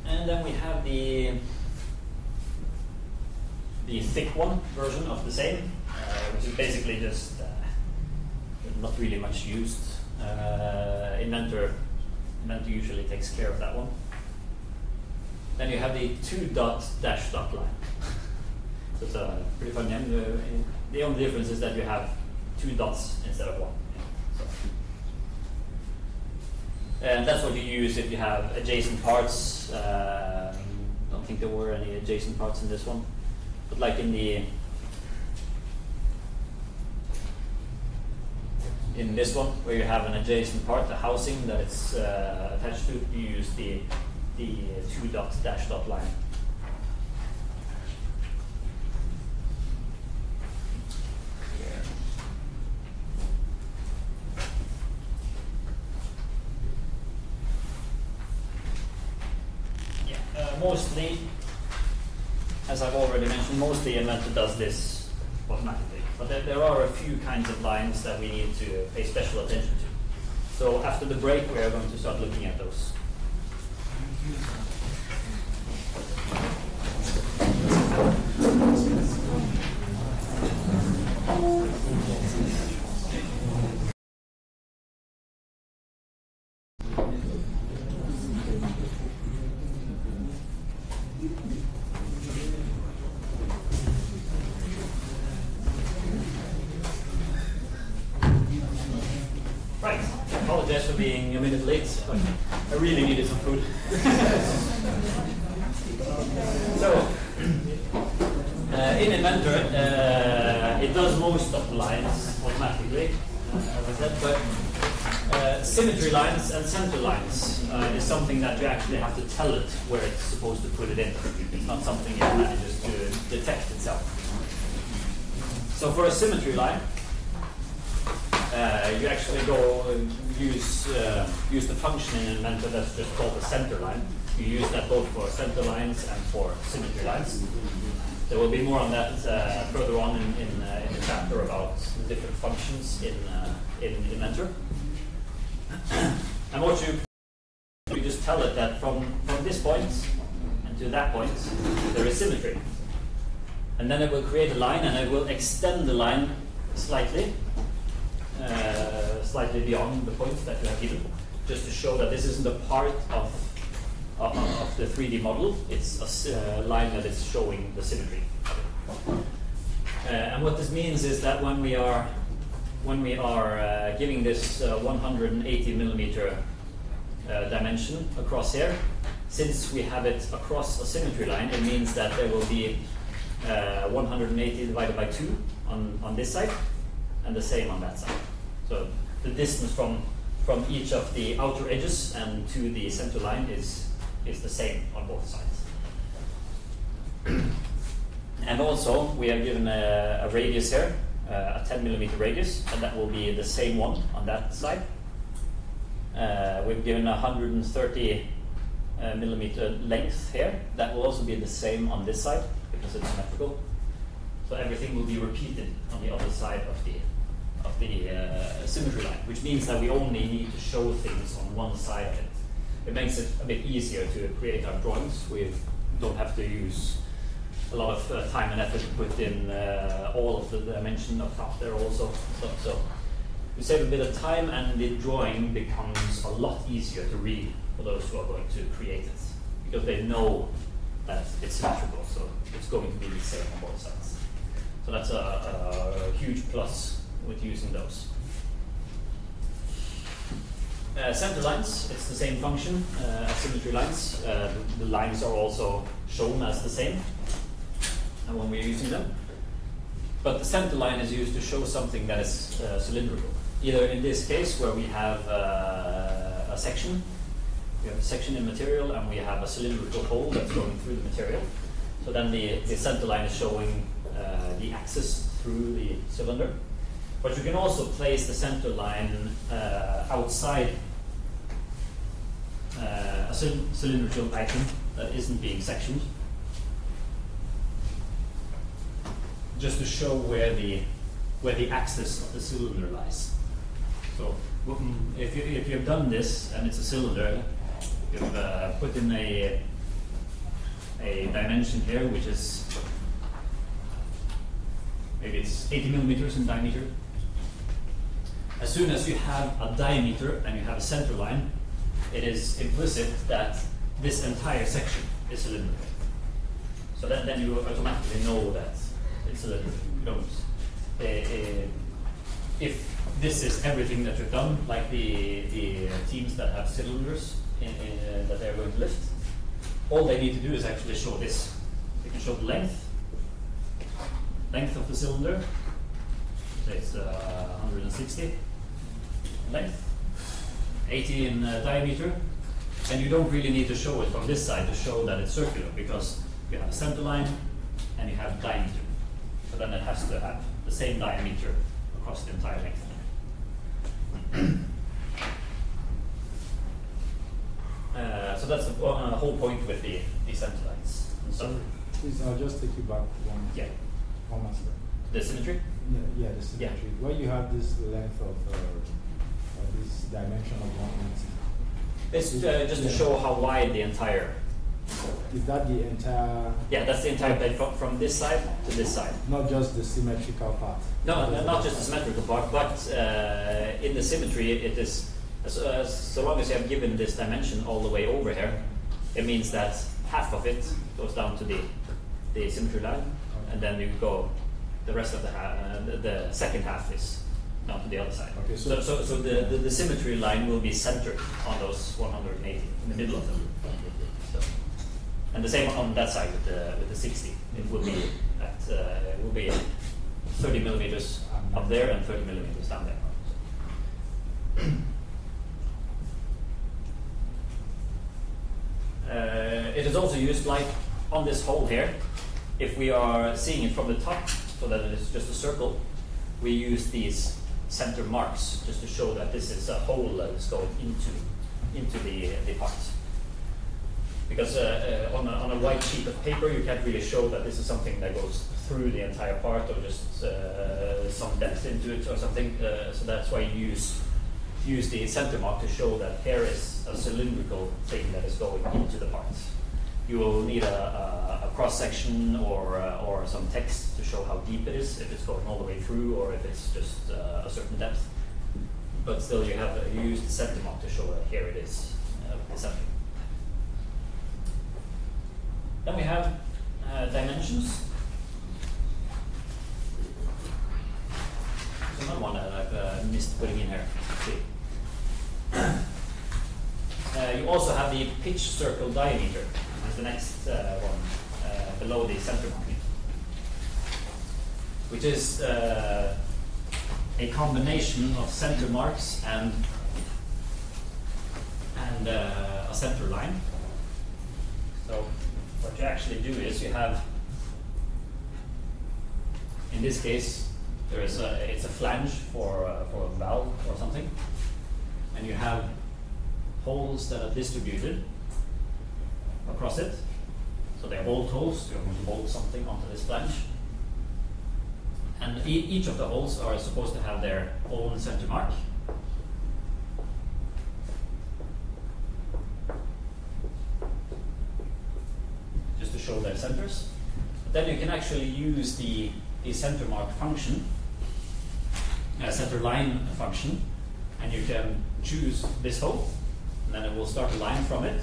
And then we have the the thick one version of the same, uh, which is basically just uh, not really much used. Uh, Inventor, Inventor usually takes care of that one. Then you have the two dot dash dot line. So it's a pretty fun name. The, the only difference is that you have two dots instead of one. And that's what you use if you have adjacent parts. I um, don't think there were any adjacent parts in this one. But like in the in this one, where you have an adjacent part, the housing that it's uh, attached to, you use the the two dot dash dot line. Mostly, as I've already mentioned, mostly Inventor does this automatically. But there, there are a few kinds of lines that we need to pay special attention to. So after the break, we are going to start looking at those. Being a minute late, but I really needed some food. So, uh, in Inventor, uh, it does most of the lines automatically, uh, as I said, but uh, symmetry lines and center lines uh, is something that you actually have to tell it where it's supposed to put it in. It's not something it manages to detect itself. So for a symmetry line, Uh, you actually go and use uh, use the function in Inventor that's just called the center line. You use that both for center lines and for symmetry lines. There will be more on that uh, further on in in, uh, in the chapter about the different functions in uh, in Inventor. And what you you just tell it that from from this point and to that point there is symmetry, and then it will create a line and it will extend the line slightly. Uh, slightly beyond the points that you have given, just to show that this isn't a part of of, of the three D model. It's a uh, line that is showing the symmetry. Uh, and what this means is that when we are when we are uh, giving this uh, one hundred eighty millimeter uh, dimension across here, since we have it across a symmetry line, it means that there will be uh, one hundred eighty divided by two on on this side, and the same on that side. So the distance from from each of the outer edges and to the center line is is the same on both sides. And also we are given a, a radius here, uh, a ten millimeter radius, and that will be the same one on that side. Uh, we've given a one hundred thirty uh, millimeter length here. That will also be the same on this side because it's symmetrical. So everything will be repeated on the other side of the of the uh, symmetry line, which means that we only need to show things on one side. It makes it a bit easier to create our drawings. We don't have to use a lot of uh, time and effort to put in uh, all of the dimension of top there also. So, so you save a bit of time, and the drawing becomes a lot easier to read for those who are going to create it, because they know that it's symmetrical, so it's going to be the same on both sides. So that's a, a huge plus with using those. Uh, center lines, it's the same function uh, as symmetry lines. Uh, the, the lines are also shown as the same when we're using them. But the center line is used to show something that is uh, cylindrical. Either in this case where we have uh, a section, we have a section in material and we have a cylindrical hole that's going through the material. So then the, the center line is showing uh, the axis through the cylinder. But you can also place the center line uh, outside uh, a cylindrical item that isn't being sectioned, just to show where the where the axis of the cylinder lies. So if you if you've done this and it's a cylinder, you've uh, put in a a dimension here which is maybe it's eighty millimeters in diameter. As soon as you have a diameter and you have a center line, it is implicit that this entire section is cylindrical. So that, then you automatically know that it's cylindrical. You don't, uh, uh, if this is everything that you've done, like the, the teams that have cylinders in, in, uh, that they're going to lift, all they need to do is actually show this. They can show the length, length of the cylinder. It's uh, one hundred sixty length, eighty in uh, diameter, and you don't really need to show it from this side to show that it's circular, because you have a center line and you have diameter, so then it has to have the same diameter across the entire length. uh, so that's the uh, whole point with the, the center lines. So please, I'll just take you back one. Yeah. One master. The symmetry. Yeah, yeah, the symmetry. Yeah. Where you have this length of uh, uh, this dimension of one hundred ninety. It's uh, just yeah. to show how wide the entire. Is that the entire? Yeah, that's the entire plate from, from this side to this side. Not just the symmetrical part. No, no not just the symmetrical part, but uh, in the symmetry, it is as, uh, so long as you have given this dimension all the way over here, it means that half of it goes down to the the symmetry line, okay. And then you go. The rest of the ha uh, the second half is down to the other side. Okay, so, so, so, so the, the, the symmetry line will be centered on those one hundred eighty in the middle of them. So, and the same on that side with the with the sixty. It will be at uh, it will be thirty millimeters up there and thirty millimeters down there. Uh, it is also used like on this hole here. If we are seeing it from the top, so that it's just a circle, we use these center marks just to show that this is a hole that is going into into the the part. Because uh, uh, on, a, on a white sheet of paper, you can't really show that this is something that goes through the entire part, or just uh, some depth into it or something. Uh, so that's why you use use the center mark to show that here is a cylindrical thing that is going into the part. You will need a, a, a cross section or uh, or some text to show how deep it is, if it's going all the way through, or if it's just uh, a certain depth. But still, you have you use the center mark to show that here it is. Uh, then we have uh, dimensions. There's another one that I've uh, missed putting in here. Let's see. Uh, you also have the pitch circle diameter. The next uh, one uh, below the center mark, which is uh, a combination of center marks and and uh, a center line. So what you actually do is you have, in this case, there is a it's a flange for uh, for a valve or something, and you have holes that are distributed across it. So they're bolt holes, you're going to bolt something onto this flange. And e each of the holes are supposed to have their own center mark. Just to show their centers. But then you can actually use the, the center mark function a center line function, and you can choose this hole, and then it will start a line from it.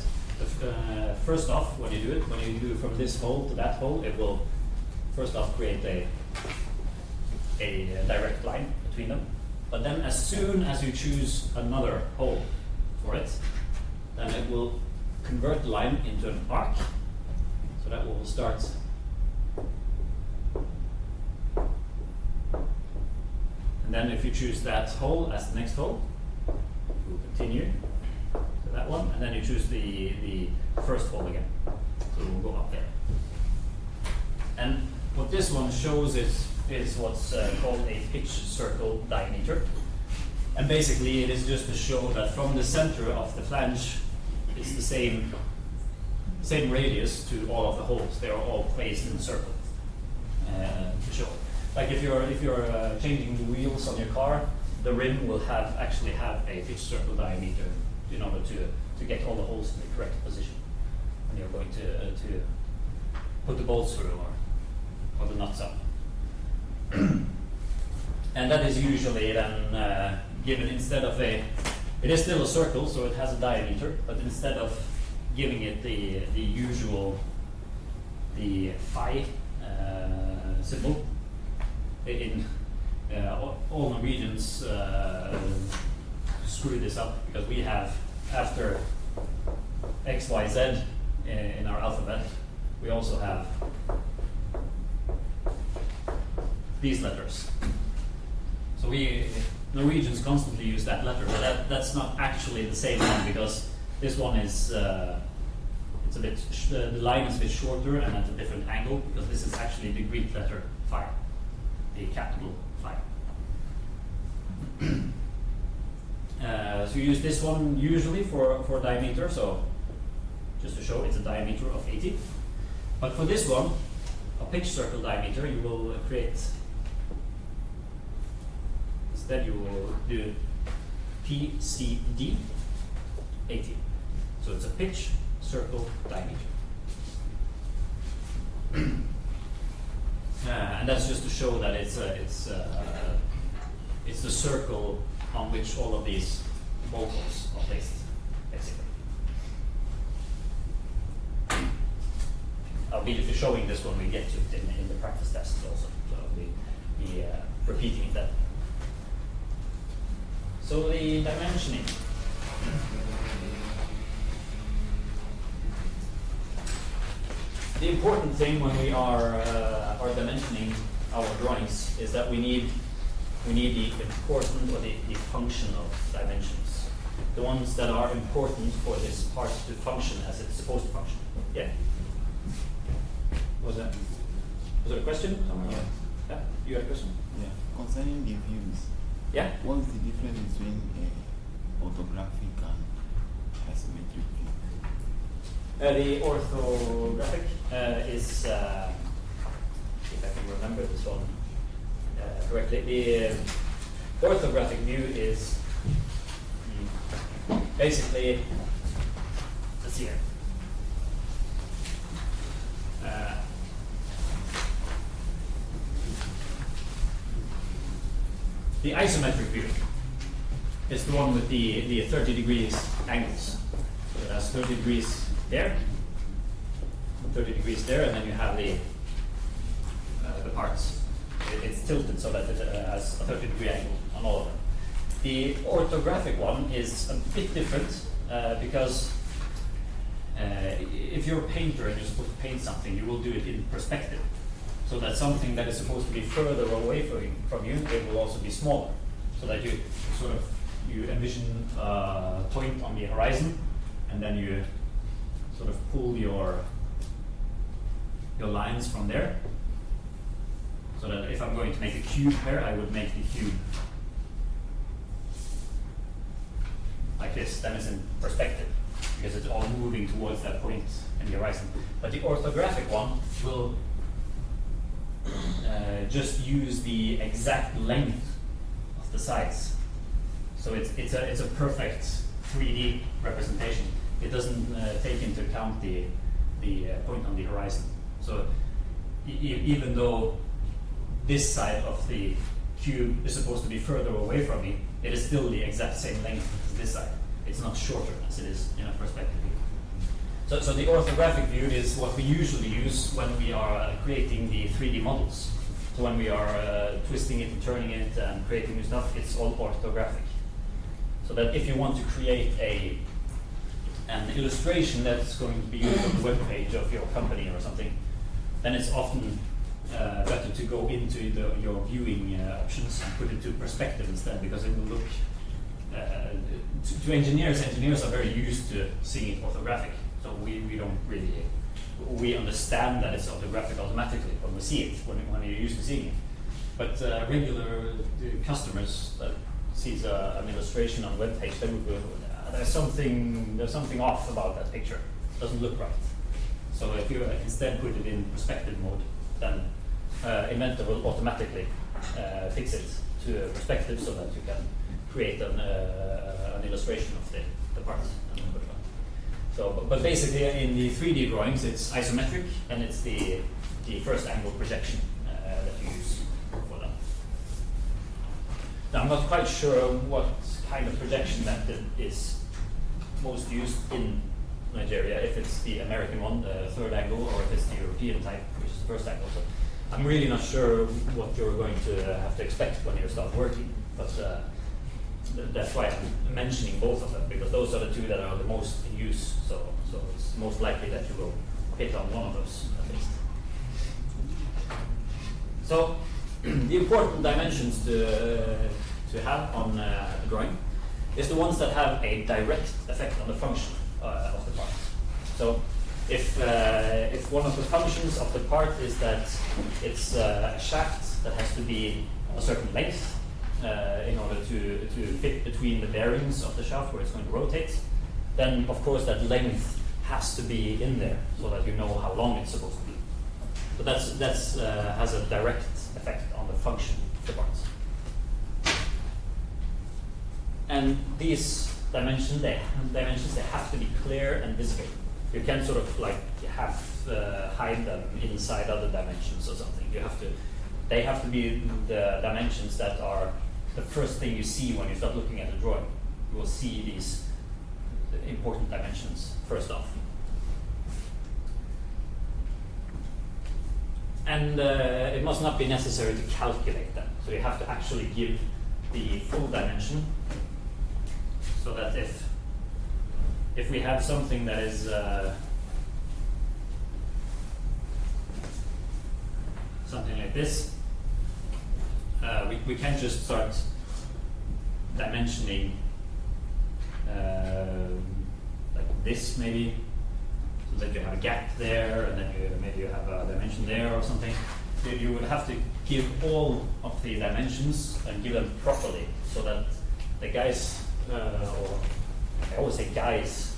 Uh, first off, when you do it, when you do from this hole to that hole, it will first off create a a direct line between them. But then as soon as you choose another hole for it, then it will convert the line into an arc. So that will start and then if you choose that hole as the next hole, it will continue to that one, and then you choose the, the first hole again. So it will go up there. And what this one shows is is what's uh, called a pitch circle diameter. And basically it is just to show that from the center of the flange is the same same radius to all of the holes. They are all placed in a circle uh, to show. Like if you're if you're uh, changing the wheels on your car, the rim will have actually have a pitch circle diameter in order to to get all the holes in the correct position when you're going to uh, to put the bolts through or or the nuts up. And that is usually then uh, given instead of a, it is still a circle, so it has a diameter, but instead of giving it the the usual, the phi uh, symbol, in uh, all Norwegians uh, screw this up, because we have, after X, Y, Z in our alphabet, we also have these letters. So we Norwegians constantly use that letter, but that, that's not actually the same one, because this one is uh, it's a bit sh the, the line is a bit shorter and at a different angle, because this is actually the Greek letter phi, the capital phi. uh, so you use this one usually for for diameter, so just to show it's a diameter of eighty. But for this one, a pitch circle diameter, you will create. Instead you will do P C D eighty. So it's a pitch circle diameter. uh, and that's just to show that it's a, it's a, it's the circle on which all of these bolt holes are placed, basically. I'll be showing this when we get to it in, in the practice tests also. So I'll be, be uh, repeating that. So the dimensioning. The important thing when we are uh, are dimensioning our drawings is that we need we need the important or the, the function of dimensions, the ones that are important for this part to function as it's supposed to function. Yeah. What was that? Was there a question? Um, yeah. Yeah. You had a question? Yeah. Concerning the views. Yeah. What's the difference between uh, orthographic and isometric view? Uh, the orthographic uh, is, uh, if I can remember this one uh, correctly, the uh, orthographic view is mm, basically, let's see here. Uh, The isometric view is the one with the, the thirty degrees angles. So that's thirty degrees there, thirty degrees there, and then you have the uh, the parts. It, it's tilted so that it uh, has a thirty degree angle on all of them. The orthographic one is a bit different uh, because uh, if you're a painter and you're supposed to paint something, you will do it in perspective. So that something that is supposed to be further away from you, it will also be smaller. So that you sort of you envision a point on the horizon, and then you sort of pull your your lines from there. So that if I'm going to make a cube here, I would make the cube like this. Then it's in perspective, because it's all moving towards that point in the horizon. But the orthographic one will Uh, just use the exact length of the sides, so it's it's a it's a perfect three D representation. It doesn't uh, take into account the the uh, point on the horizon. So e even though this side of the cube is supposed to be further away from me, it is still the exact same length as this side. It's not shorter as it is in a perspective view. So, so the orthographic view is what we usually use when we are uh, creating the three D models. So when we are uh, twisting it and turning it and creating new stuff, it's all orthographic. So that if you want to create a an illustration that's going to be used on the webpage of your company or something, then it's often uh, better to go into the, your viewing uh, options and put it to perspective instead, because it will look... Uh, to, to engineers, engineers are very used to seeing it orthographic, so we, we don't really... We understand that it's orthographic automatically when we see it, when, when you're used to seeing it. But uh, regular customers that sees a, an illustration on a web page, they would go, there's something, there's something off about that picture. It doesn't look right. So if you uh, instead put it in perspective mode, then uh, Inventor will automatically uh, fix it to perspective so that you can create an, uh, an illustration of the, the parts. So, but basically in the three D drawings, it's isometric, and it's the, the first angle projection uh, that you use for that. Now, I'm not quite sure what kind of projection method is most used in Nigeria, if it's the American one, the third angle, or if it's the European type, which is the first angle. So I'm really not sure what you're going to have to expect when you start working, but uh, that's why I'm mentioning both of them, because those are the two that are the most in use, so, so it's most likely that you will hit on one of those at least. So the important dimensions to, uh, to have on uh, a drawing is the ones that have a direct effect on the function uh, of the part. So if, uh, if one of the functions of the part is that it's uh, a shaft that has to be a certain length, Uh, in order to, to fit between the bearings of the shaft where it's going to rotate, then of course that length has to be in there so that you know how long it's supposed to be. So that's, that's uh, has a direct effect on the function of the parts. And these dimensions, they, dimensions, they have to be clear and visible. You can't sort of like have uh, hide them inside other dimensions or something. You have to, they have to be the dimensions that are the first thing you see when you start looking at a drawing. You will see these important dimensions first off. And uh, it must not be necessary to calculate them. So you have to actually give the full dimension, so that if if we have something that is uh, something like this, Uh, we, we can't just start dimensioning uh, like this, maybe, so that you have a gap there, and then you, maybe you have a dimension there or something. So you would have to give all of the dimensions and give them properly, so that the guys, uh, or I always say guys,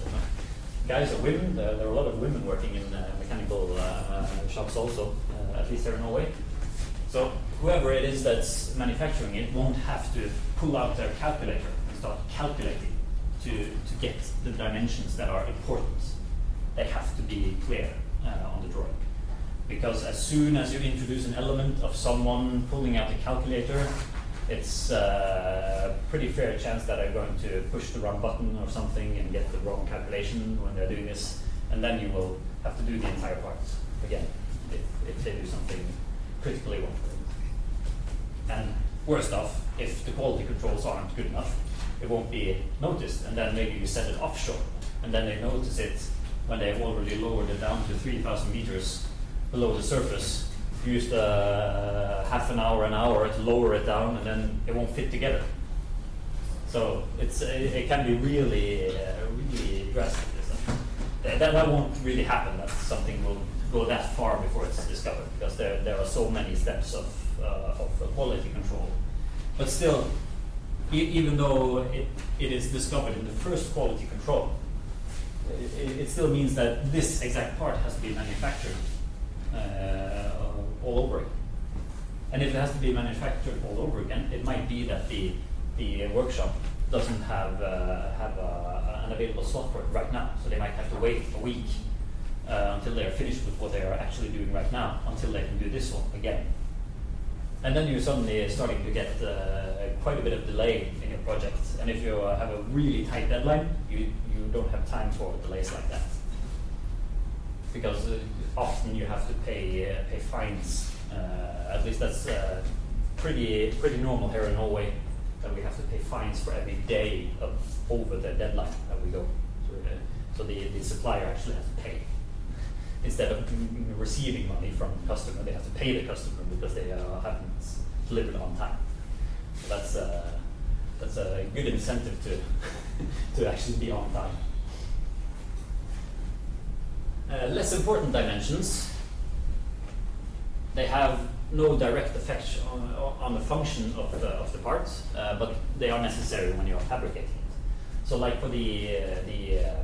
guys are women. There, there are a lot of women working in uh, mechanical uh, shops also, uh, at least here in Norway. So whoever it is that's manufacturing it won't have to pull out their calculator and start calculating to, to get the dimensions that are important. They have to be clear uh, on the drawing. Because as soon as you introduce an element of someone pulling out the calculator, it's a pretty fair chance that they're going to push the wrong button or something and get the wrong calculation when they're doing this. And then you will have to do the entire part again if, if they do something critically wrong. And worst off, if the quality controls aren't good enough, it won't be noticed, and then maybe you send it offshore, and then they notice it when they've already lowered it down to three thousand meters below the surface, used uh, half an hour, an hour to lower it down, and then it won't fit together. So it's, it, it can be really, uh, really drastic. That, that won't really happen, that something will go that far before it's discovered, because there, there are so many steps of Uh, of quality control. But still, e even though it, it is discovered in the first quality control, it, it still means that this exact part has to be manufactured uh, all over again. And if it has to be manufactured all over again, it might be that the, the workshop doesn't have, uh, have a, an available slot for it right now, so they might have to wait a week uh, until they are finished with what they are actually doing right now, until they can do this one again. and then you're suddenly starting to get uh, quite a bit of delay in your project. And if you uh, have a really tight deadline, you, you don't have time for delays like that, because uh, often you have to pay uh, pay fines. Uh, at least that's uh, pretty pretty normal here in Norway, that we have to pay fines for every day of over the deadline that we go through. So the, the supplier actually has to pay. Instead of receiving money from the customer, they have to pay the customer because they uh, haven't delivered on time. So that's a, that's a good incentive to, to actually be on time. Uh, less important dimensions, they have no direct effect on, on the function of the, of the parts, uh, but they are necessary when you're fabricating it. So like for the, uh, the uh,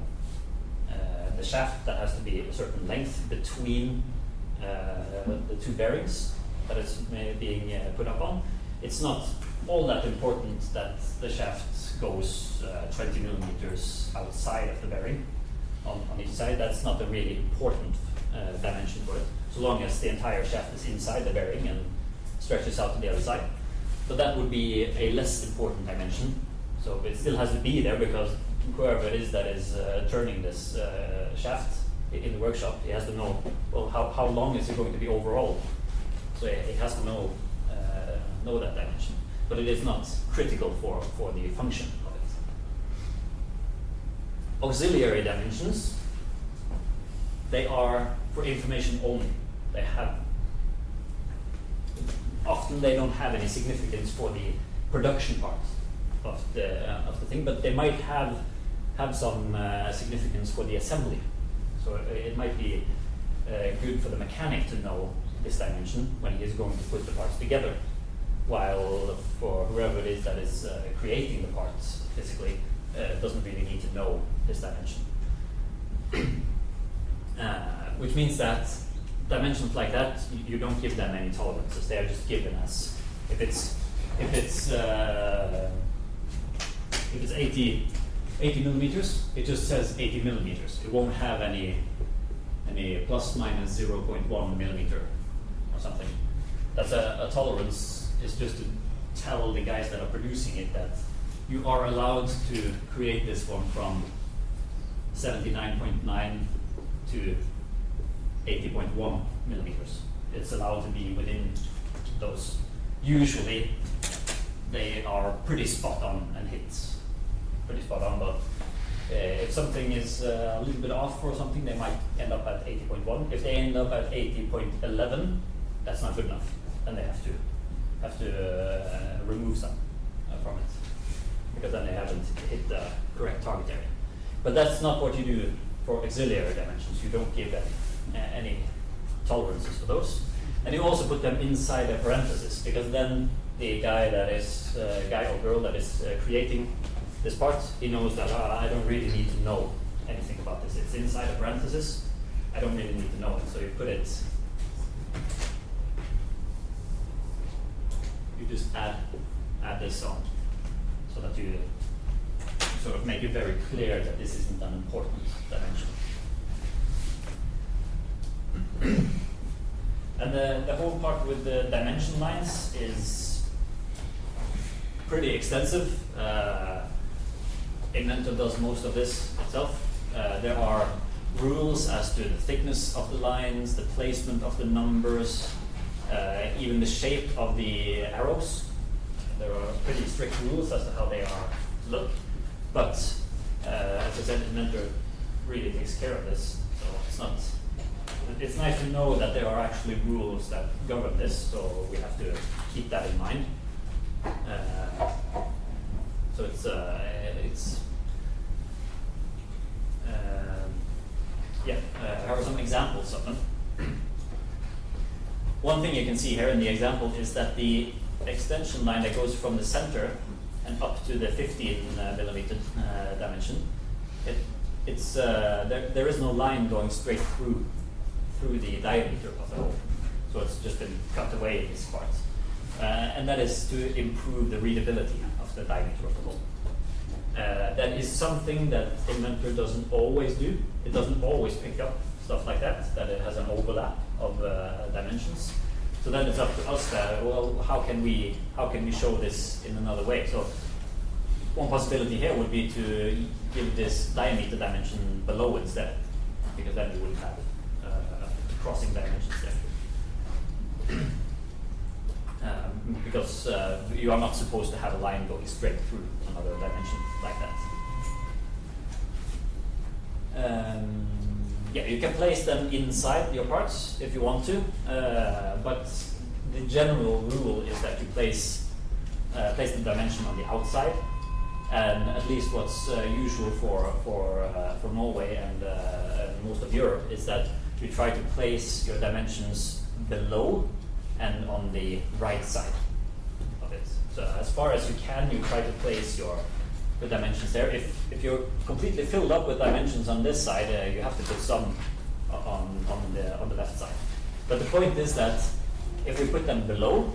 the shaft that has to be a certain length between uh, the two bearings that it's being uh, put up on, it's not all that important that the shaft goes uh, twenty millimeters outside of the bearing on, on each side. That's not a really important uh, dimension for it, so long as the entire shaft is inside the bearing and stretches out to the other side. So that would be a less important dimension. So it still has to be there, because whoever it is that is uh, turning this uh, shaft in the workshop, he has to know, well, how, how long is it going to be overall? So he has to know uh, know that dimension. But it is not critical for, for the function of it. Auxiliary dimensions, they are for information only. They have, often they don't have any significance for the production part of the, uh, of the thing, but they might have have some uh, significance for the assembly. So it, it might be uh, good for the mechanic to know this dimension when he is going to put the parts together, while for whoever it is that is uh, creating the parts physically, uh, doesn't really need to know this dimension. uh, which means that dimensions like that, you don't give them any tolerances. They are just given as, if it's if it's uh, if it's eighty millimeters, it just says eighty millimeters. It won't have any any plus minus zero point one millimeter or something. That's a, a tolerance. It's just to tell the guys that are producing it that you are allowed to create this one from seventy-nine point nine to eighty point one millimeters. It's allowed to be within those. Usually, they are pretty spot on and hits. Pretty spot on, but uh, if something is uh, a little bit off or something, they might end up at eighty point one. If they end up at eighty point eleven, that's not good enough, and they have to have to uh, remove some uh, from it, because then they haven't hit the correct target area. But that's not what you do for auxiliary dimensions. You don't give any, uh, any tolerances for those, and you also put them inside a parenthesis, because then the guy that is uh, guy or girl that is uh, creating this part, he knows that uh, I don't really need to know anything about this. It's inside a parenthesis. I don't really need to know it. So you put it, you just add add this on, so that you sort of make it very clear that this isn't an important dimension. And the, the whole part with the dimension lines is pretty extensive. Uh, Inventor does most of this itself. Uh, there are rules as to the thickness of the lines, the placement of the numbers, uh, even the shape of the arrows. There are pretty strict rules as to how they are look. But uh, as I said, Inventor really takes care of this, so it's not. It's nice to know that there are actually rules that govern this, so we have to keep that in mind. Uh, so it's uh, it's uh, yeah. Uh, here are some examples of them. One thing you can see here in the example is that the extension line that goes from the center and up to the fifteen millimeter uh, dimension, it, it's uh, there. There is no line going straight through. through the diameter of the hole. So it's just been cut away in this part. Uh, and that is to improve the readability of the diameter of the hole. Uh, that is something that Inventor doesn't always do. It doesn't always pick up stuff like that, that it has an overlap of uh, dimensions. So then it's up to us there, well, how can we how can we show this in another way? So one possibility here would be to give this diameter dimension below instead, because then we wouldn't have uh, crossing dimensions there. Um, because uh, you are not supposed to have a line going straight through another dimension like that. Um, yeah, you can place them inside your parts if you want to, uh, but the general rule is that you place uh, place the dimension on the outside, and at least what's uh, usual for for uh, for Norway and, uh, and most of Europe is that you try to place your dimensions below and on the right side of it. So as far as you can, you try to place your the dimensions there. If if you're completely filled up with dimensions on this side, uh, you have to put some on on the on the left side. But the point is that if we put them below,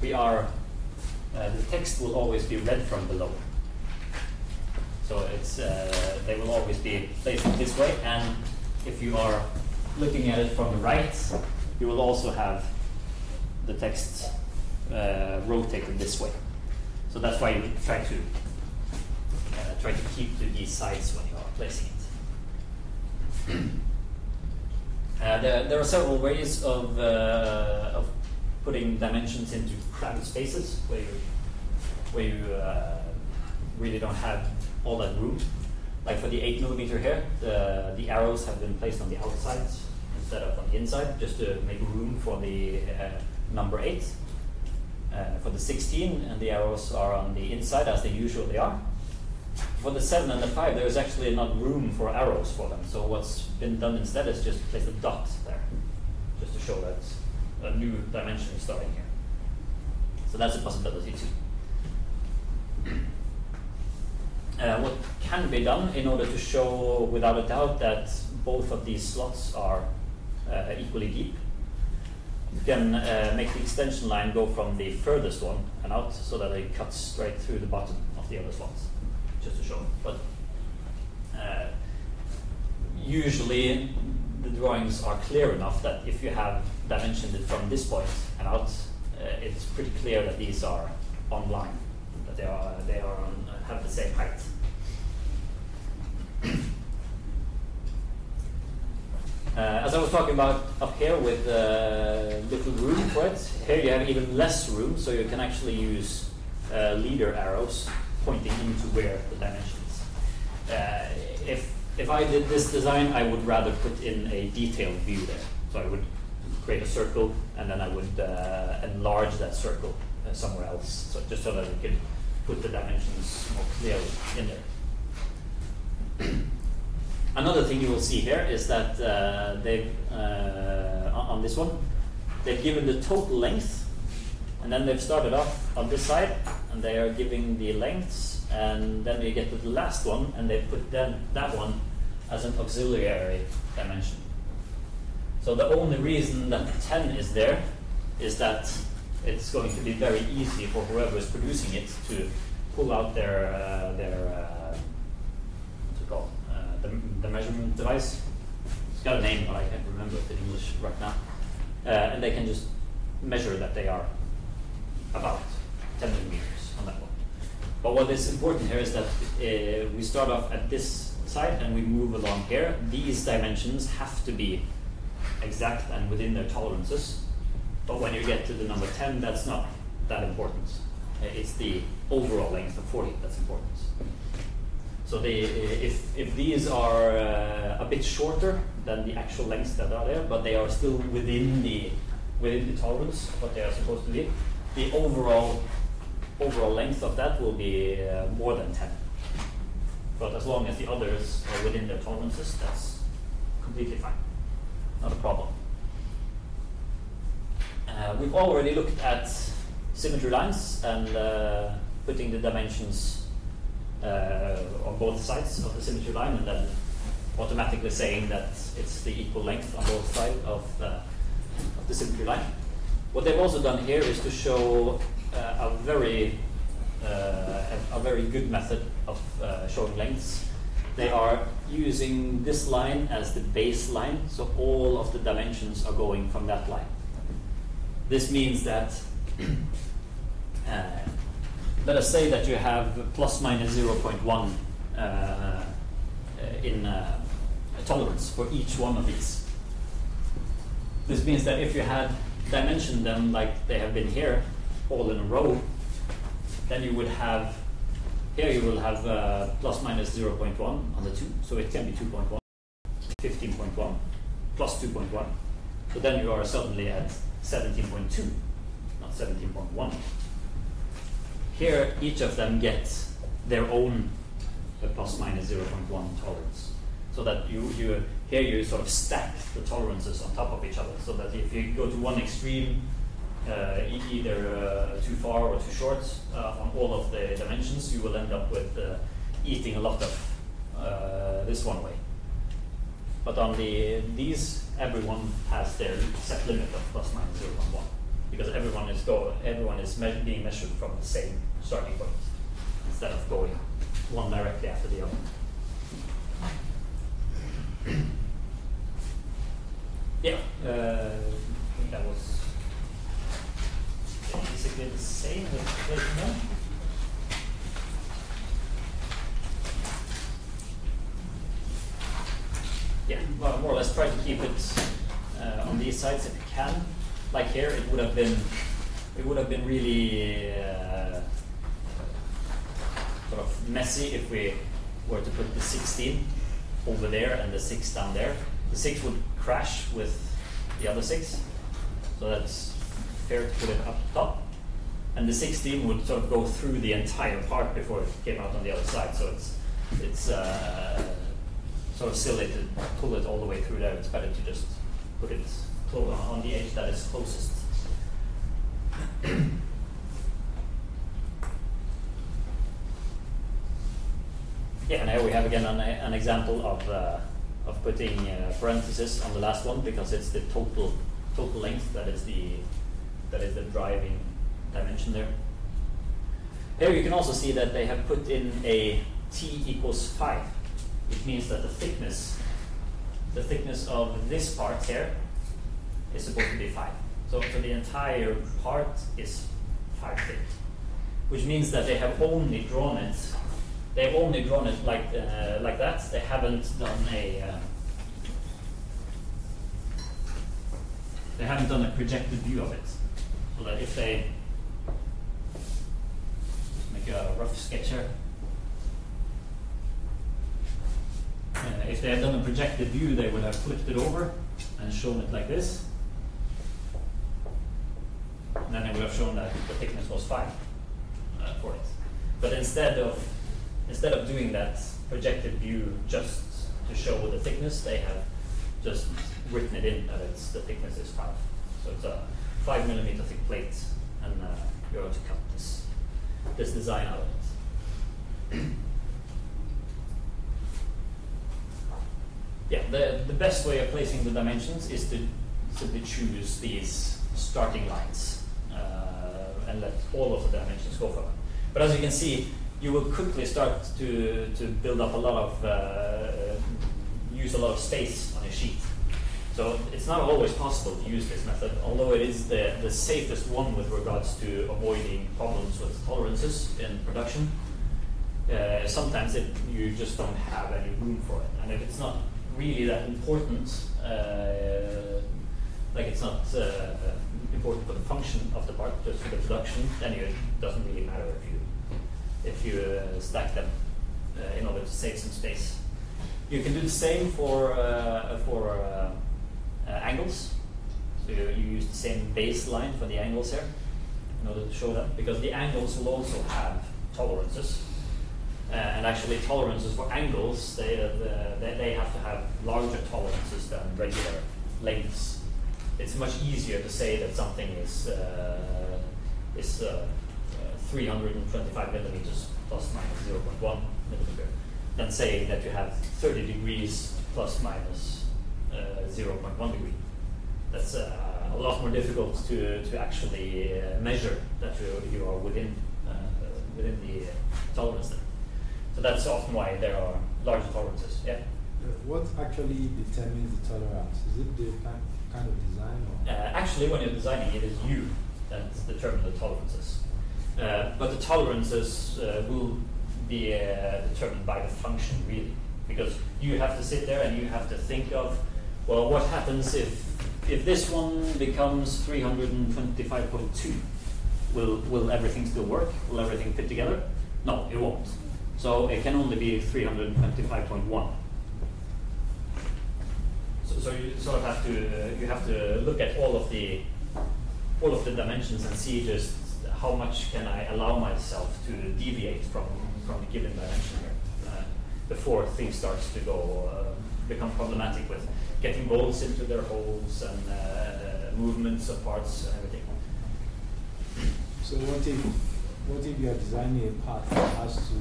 we are uh, the text will always be read from below. So it's uh, they will always be placed this way. And if you are looking at it from the right, you will also have the text uh, rotated this way. So that's why you try to uh, try to keep to these sides when you are placing it. uh, there, there are several ways of uh, of putting dimensions into crowded spaces where you where you uh, really don't have all that room. Like for the eight millimeter here, the the arrows have been placed on the outside instead of on the inside, just to make room for the uh, number eight. Uh, for the sixteen, and the arrows are on the inside as they usually are. For the seven and the five, there is actually not room for arrows for them. So what's been done instead is just place a dot there, just to show that a new dimension is starting here. So that's a possibility too. Uh, what can be done in order to show without a doubt that both of these slots are uh, equally deep? You can uh, make the extension line go from the furthest one and out, so that it cuts straight through the bottom of the other slots, just to show. But uh, usually the drawings are clear enough that if you have dimensioned it from this point and out, uh, it's pretty clear that these are on line, that they are they are on, have the same height. Uh, as I was talking about up here with uh, little room for it, here you have even less room, so you can actually use uh, leader arrows pointing into where the dimensions. Uh, if if I did this design, I would rather put in a detailed view there. So I would create a circle, and then I would uh, enlarge that circle uh, somewhere else, so just so that we could put the dimensions more clearly in there. Another thing you will see here is that uh, they've, uh, on this one, they've given the total length, and then they've started off on this side, and they are giving the lengths, and then you get to the last one, and they put then that one as an auxiliary dimension. So the only reason that the ten is there is that it's going to be very easy for whoever is producing it to pull out their, uh, their uh, what's it called? The measurement device. It's got a name, but I can't remember it in English right now. Uh, and they can just measure that they are about ten millimeters on that one. But what is important here is that uh, we start off at this side and we move along here. These dimensions have to be exact and within their tolerances. But when you get to the number ten, that's not that important. Uh, it's the overall length of forty that's important. So they, if, if these are uh, a bit shorter than the actual lengths that are there, but they are still within the within the tolerance of what they are supposed to be, the overall overall length of that will be uh, more than ten. But as long as the others are within their tolerances, that's completely fine, not a problem. Uh, we've already looked at symmetry lines and uh, putting the dimensions Uh, on both sides of the symmetry line, and then automatically saying that it's the equal length on both sides of, uh, of the symmetry line. What they've also done here is to show uh, a very uh, a very good method of uh, showing lengths. They are using this line as the baseline, so all of the dimensions are going from that line. This means that, uh, let us say that you have plus minus zero point one uh, in uh, tolerance for each one of these. This means that if you had dimensioned them like they have been here, all in a row, then you would have, here you will have uh, plus minus zero point one on the two, so it can be two point one, fifteen point one, plus two point one. So then you are suddenly at seventeen point two, not seventeen point one. Here, each of them gets their own uh, plus minus zero point one tolerance. So that you, you here you sort of stack the tolerances on top of each other, so that if you go to one extreme, uh, e either uh, too far or too short uh, on all of the dimensions, you will end up with uh, eating a lot of uh, this one way. But on the these, everyone has their set limit of plus minus zero point one, because everyone is go everyone is me being measured from the same starting point instead of going one directly after the other. Yeah, uh, I think that was basically the same. Yeah, well, more or less try to keep it uh, on these sides if you can. Like here, it would have been, it would have been really uh, sort of messy if we were to put the sixteen over there and the six down there. The six would crash with the other six, so that's fair to put it up top. And the sixteen would sort of go through the entire part before it came out on the other side, so it's it's uh, sort of silly to pull it all the way through there. It's better to just put it on the edge that is closest. Yeah, and here we have again an, an example of uh, of putting uh, parentheses on the last one, because it's the total total length that is the that is the driving dimension there. Here you can also see that they have put in a t equals five, which means that the thickness the thickness of this part here is supposed to be five. So, so the entire part is five thick, which means that they have only drawn it. They've only drawn it like uh, like that. They haven't done a uh, they haven't done a projected view of it. So that if they make a rough sketch here, uh, if they had done a projected view, they would have flipped it over and shown it like this, and then they would have shown that the thickness was five uh, for it. But instead of Instead of doing that projected view just to show the thickness, they have just written it in that it's, the thickness is five. So it's a five millimeter thick plate, and uh, you're going to cut this, this design out of it. Yeah, the, the best way of placing the dimensions is to simply choose these starting lines uh, and let all of the dimensions go for them. But as you can see, you will quickly start to, to build up a lot of, uh, use a lot of space on a sheet. So it's not always possible to use this method, although it is the, the safest one with regards to avoiding problems with tolerances in production. Uh, sometimes it, you just don't have any room for it. And if it's not really that important, uh, like it's not uh, important for the function of the part, just for the production, then it doesn't really matter if you if you uh, stack them uh, in order to save some space. You can do the same for uh, for uh, uh, angles. So you, you use the same baseline for the angles here in order to show that, because the angles will also have tolerances. Uh, and actually tolerances for angles, they, uh, the, they have to have larger tolerances than regular lengths. It's much easier to say that something is, uh, is uh, three hundred twenty-five millimeters plus minus zero point one millimeter than saying that you have thirty degrees plus minus uh, zero point one degree. That's uh, a lot more difficult to, to actually uh, measure that you, you are within, uh, within the uh, tolerance there. So that's often why there are larger tolerances. Yeah. Uh, what actually determines the tolerance? Is it the kind of design? Or? Uh, actually, when you're designing, it is you that determine the tolerances. Uh, but the tolerances uh, will be uh, determined by the function, really, because you have to sit there and you have to think of, well, what happens if if this one becomes three hundred twenty-five point two? Will will everything still work? Will everything fit together? No, it won't. So it can only be three hundred twenty-five point one. So, so you sort of have to uh, you have to look at all of the all of the dimensions and see just how much can I allow myself to deviate from from the given dimension here uh, before things starts to go uh, become problematic with getting bolts into their holes and uh, uh, movements of parts and everything. So what if what if you are designing a part that has to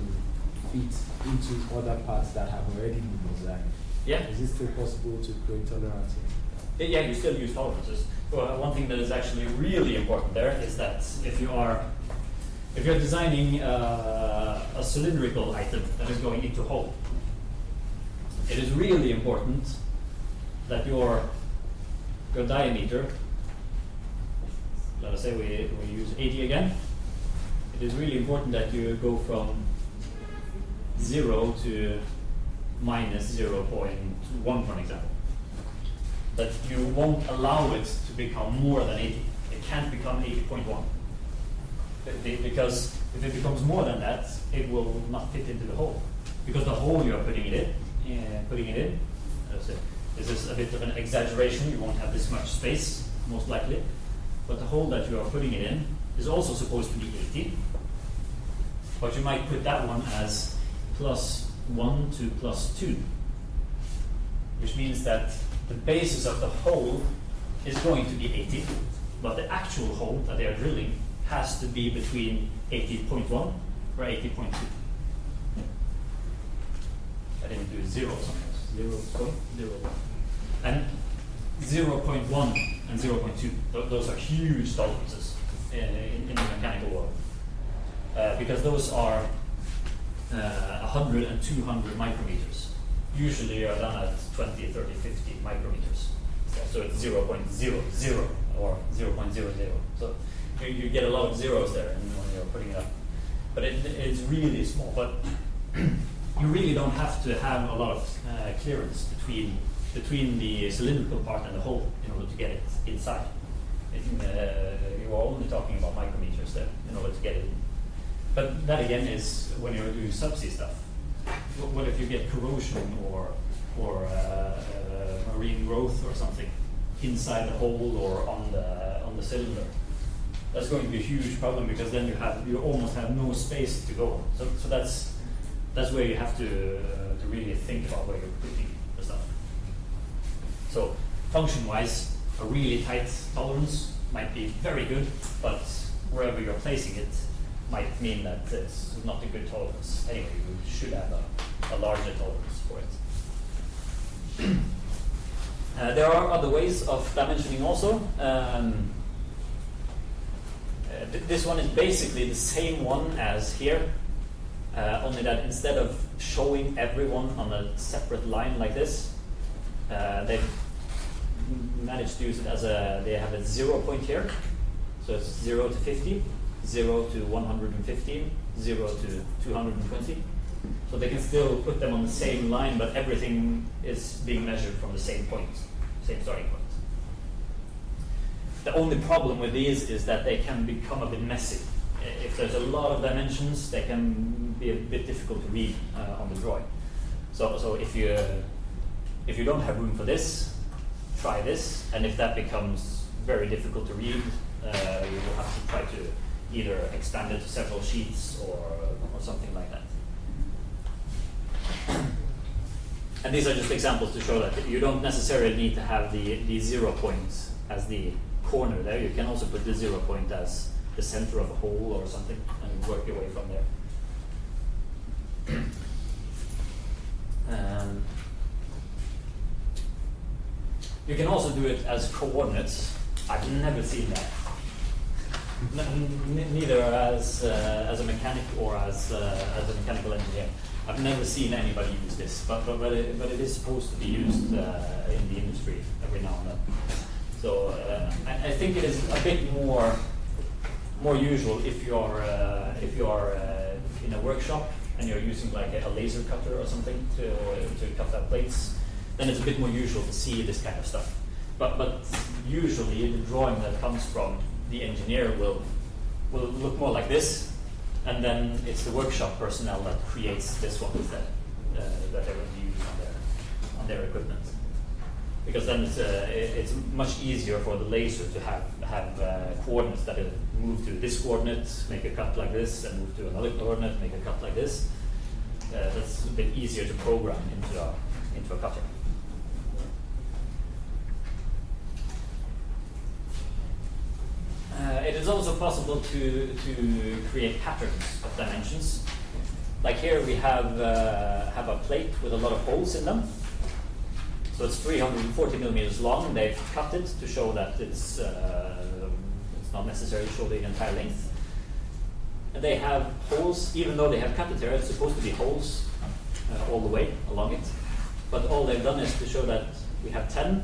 fit into other parts that have already been designed? Yeah. Is it still possible to create tolerances? Yeah, you still use tolerances. Well, one thing that is actually really important there is that if you are if you're designing uh, a cylindrical item that is going into hole, it is really important that your your diameter, let us say we, we use eighty again, it is really important that you go from zero to minus zero point one, for example. That you won't allow it to become more than eighty. It can't become eighty point one. Because if it becomes more than that, it will not fit into the hole. Because the hole you are putting it in, uh, putting it in, let's say, this is a bit of an exaggeration, you won't have this much space, most likely. But the hole that you are putting it in is also supposed to be eighty. But you might put that one as plus one to plus two, which means that the basis of the hole is going to be eighty, but the actual hole that they are drilling has to be between eighty point one or eighty point two. I didn't do zero sometimes. zero point zero one. And zero point one and zero point two, Th those are huge tolerances in, in, in the mechanical world. Uh, because those are uh, one hundred and two hundred micrometers. Usually you are done at twenty, thirty, fifty micrometers. So it's zero point zero zero or zero point zero zero. So you, you get a lot of zeros there when you're putting it up. But it, it's really small. But you really don't have to have a lot of uh, clearance between between the cylindrical part and the hole in order to get it inside. It, uh, you are only talking about micrometers there in order to get it in. But that again is when you're doing subsea stuff. What if you get corrosion or or uh, uh, marine growth or something inside the hole or on the on the cylinder? That's going to be a huge problem because then you have you almost have no space to go. So so that's that's where you have to uh, to really think about where you're putting the stuff. So function-wise, a really tight tolerance might be very good, but wherever you're placing it might mean that it's not a good tolerance. Anyway, you should have a, a larger tolerance for it. uh, there are other ways of dimensioning also. Um, uh, th this one is basically the same one as here, uh, only that instead of showing everyone on a separate line like this, uh, they've managed to use it as a, they have a zero point here, so it's zero to fifty. zero to one hundred fifteen, zero to two hundred twenty. So they can still put them on the same line, but everything is being measured from the same point, same starting point. The only problem with these is that they can become a bit messy. If there's a lot of dimensions, they can be a bit difficult to read uh, on the drawing. So, so if you if you don't have room for this, try this, and if that becomes very difficult to read, uh, you will have to try to either expanded to several sheets or, or something like that. And these are just examples to show that you don't necessarily need to have the, the zero point as the corner there. You can also put the zero point as the center of a hole or something and work your way from there. Um, you can also do it as coordinates. I've never seen that. N neither as uh, as a mechanic or as uh, as a mechanical engineer. I've never seen anybody use this, but but, but, it, but it is supposed to be used uh, in the industry every now and then. So uh, I, I think it is a bit more more usual if you are uh, if you are uh, in a workshop and you're using like a, a laser cutter or something to to cut out plates. Then it's a bit more usual to see this kind of stuff. But but usually the drawing that comes from the engineer will will look more like this, and then it's the workshop personnel that creates this one instead uh, that they will use on their on their equipment. Because then it's, uh, it's much easier for the laser to have have uh, coordinates that it'll move to this coordinate, make a cut like this, and move to another coordinate, make a cut like this. Uh, that's a bit easier to program into a, into a cutter. Uh, it is also possible to to create patterns of dimensions. Like here we have uh, have a plate with a lot of holes in them. So it's three hundred forty millimeters long. They've cut it to show that it's uh, it's not necessary to show the entire length. And they have holes, even though they have cut it here, it's supposed to be holes uh, all the way along it. But all they've done is to show that we have ten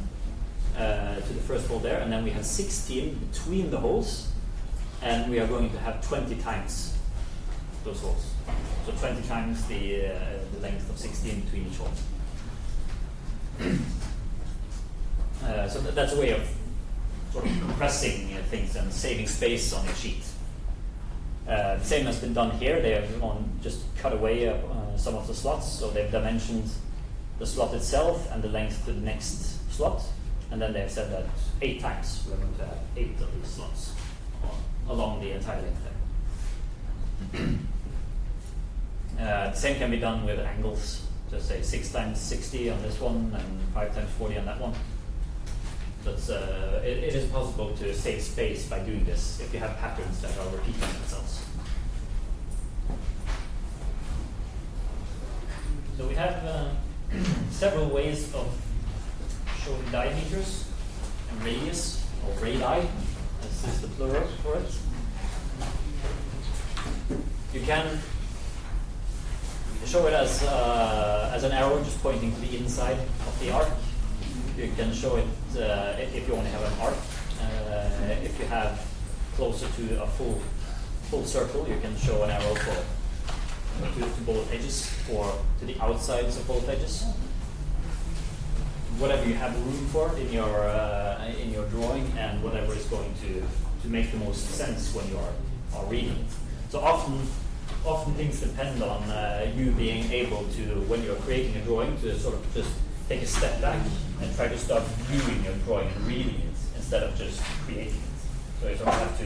uh, to the first hole there, and then we have sixteen between the holes, and we are going to have twenty times those holes. So twenty times the, uh, the length of sixteen between each hole. Uh, so th that's a way of sort of compressing uh, things and saving space on the sheet. Uh, the same has been done here. They have on just cut away uh, uh, some of the slots, so they've dimensioned the slot itself and the length to the next slot, and then they've said that eight times we're going to have eight of these slots along the entire length there. Uh, the same can be done with angles. Just say six times sixty on this one and five times forty on that one. But uh, it, it is possible to save space by doing this if you have patterns that are repeating themselves. So we have uh, several ways of showing diameters and radius, or radii, as is the plural for it. You can show it as uh, as an arrow just pointing to the inside of the arc. You can show it uh, if you only have an arc. Uh, if you have closer to a full full circle, you can show an arrow for to, to both edges or to the outsides of both edges. Whatever you have room for in your uh, in your drawing, and whatever is going to to make the most sense when you are are reading it. So often. Often things depend on uh, you being able to, when you're creating a drawing, to sort of just take a step back and try to start viewing your drawing and reading it instead of just creating it. So you sort of have to,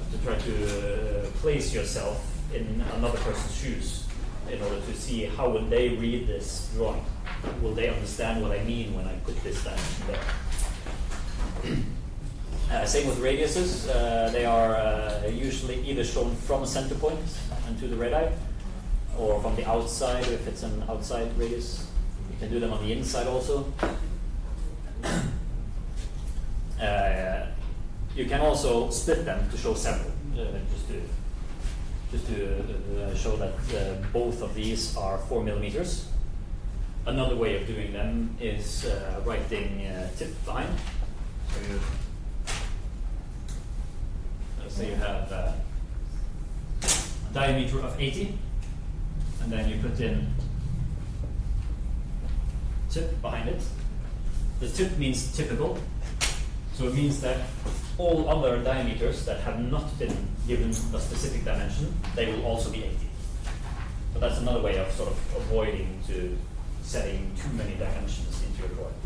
have to try to uh, place yourself in another person's shoes in order to see how will they read this drawing. Will they understand what I mean when I put this dimension there? Uh, same with radiuses. Uh, they are uh, usually either shown from a center point and to the radii, or from the outside if it's an outside radius. You can do them on the inside also. uh, you can also split them to show several, uh, just to just to uh, show that uh, both of these are four millimeters. Another way of doing them is uh, writing uh, tip behind. So So you have uh, a diameter of eighty, and then you put in tip behind it. The tip means typical, so it means that all other diameters that have not been given a specific dimension, they will also be eighty. But that's another way of sort of avoiding to setting too many dimensions into your drawing.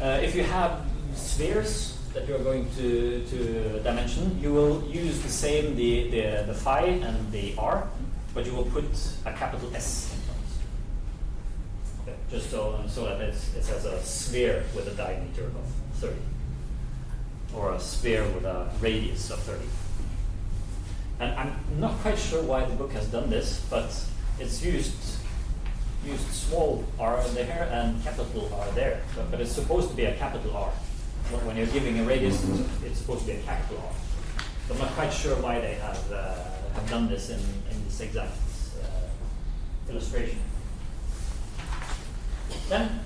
Uh, if you have spheres that you're going to, to dimension, you will use the same, the, the, the phi and the r, but you will put a capital S in front. Okay, just so, so that it's, it has a sphere with a diameter of thirty, or a sphere with a radius of thirty. And I'm not quite sure why the book has done this, but it's used used small r there and capital R there, but, but it's supposed to be a capital R. When you're giving a radius, it's supposed to be a capital R. So I'm not quite sure why they have, uh, have done this in, in this exact uh, illustration. Then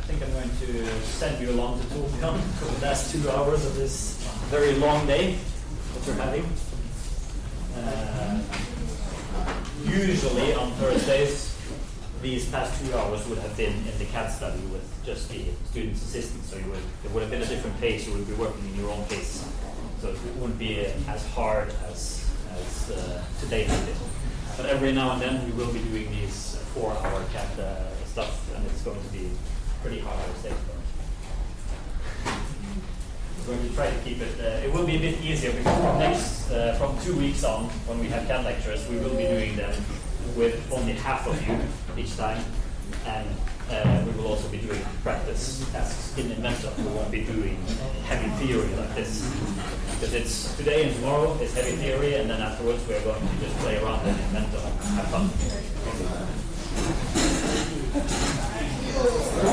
I think I'm going to send you along to Torbjørn for the last two hours of this very long day that we're having. Uh, usually on Thursdays, these past two hours would have been in the C A D study with just the student's assistant, so you would, it would have been a different pace. You would be working in your own pace, so it wouldn't be as hard as, as uh, today has been. But every now and then we will be doing these four-hour C A D uh, stuff, and it's going to be pretty hard to stay for it. We're going to try to keep it. Uh, it will be a bit easier because from next, uh, from two weeks on, when we have C A D lectures, we will be doing them with only half of you each time, and uh, we will also be doing practice tasks in Inventor. We won't be doing heavy theory like this, because it's today and tomorrow is heavy theory, and then afterwards we are going to just play around in Inventor and have fun.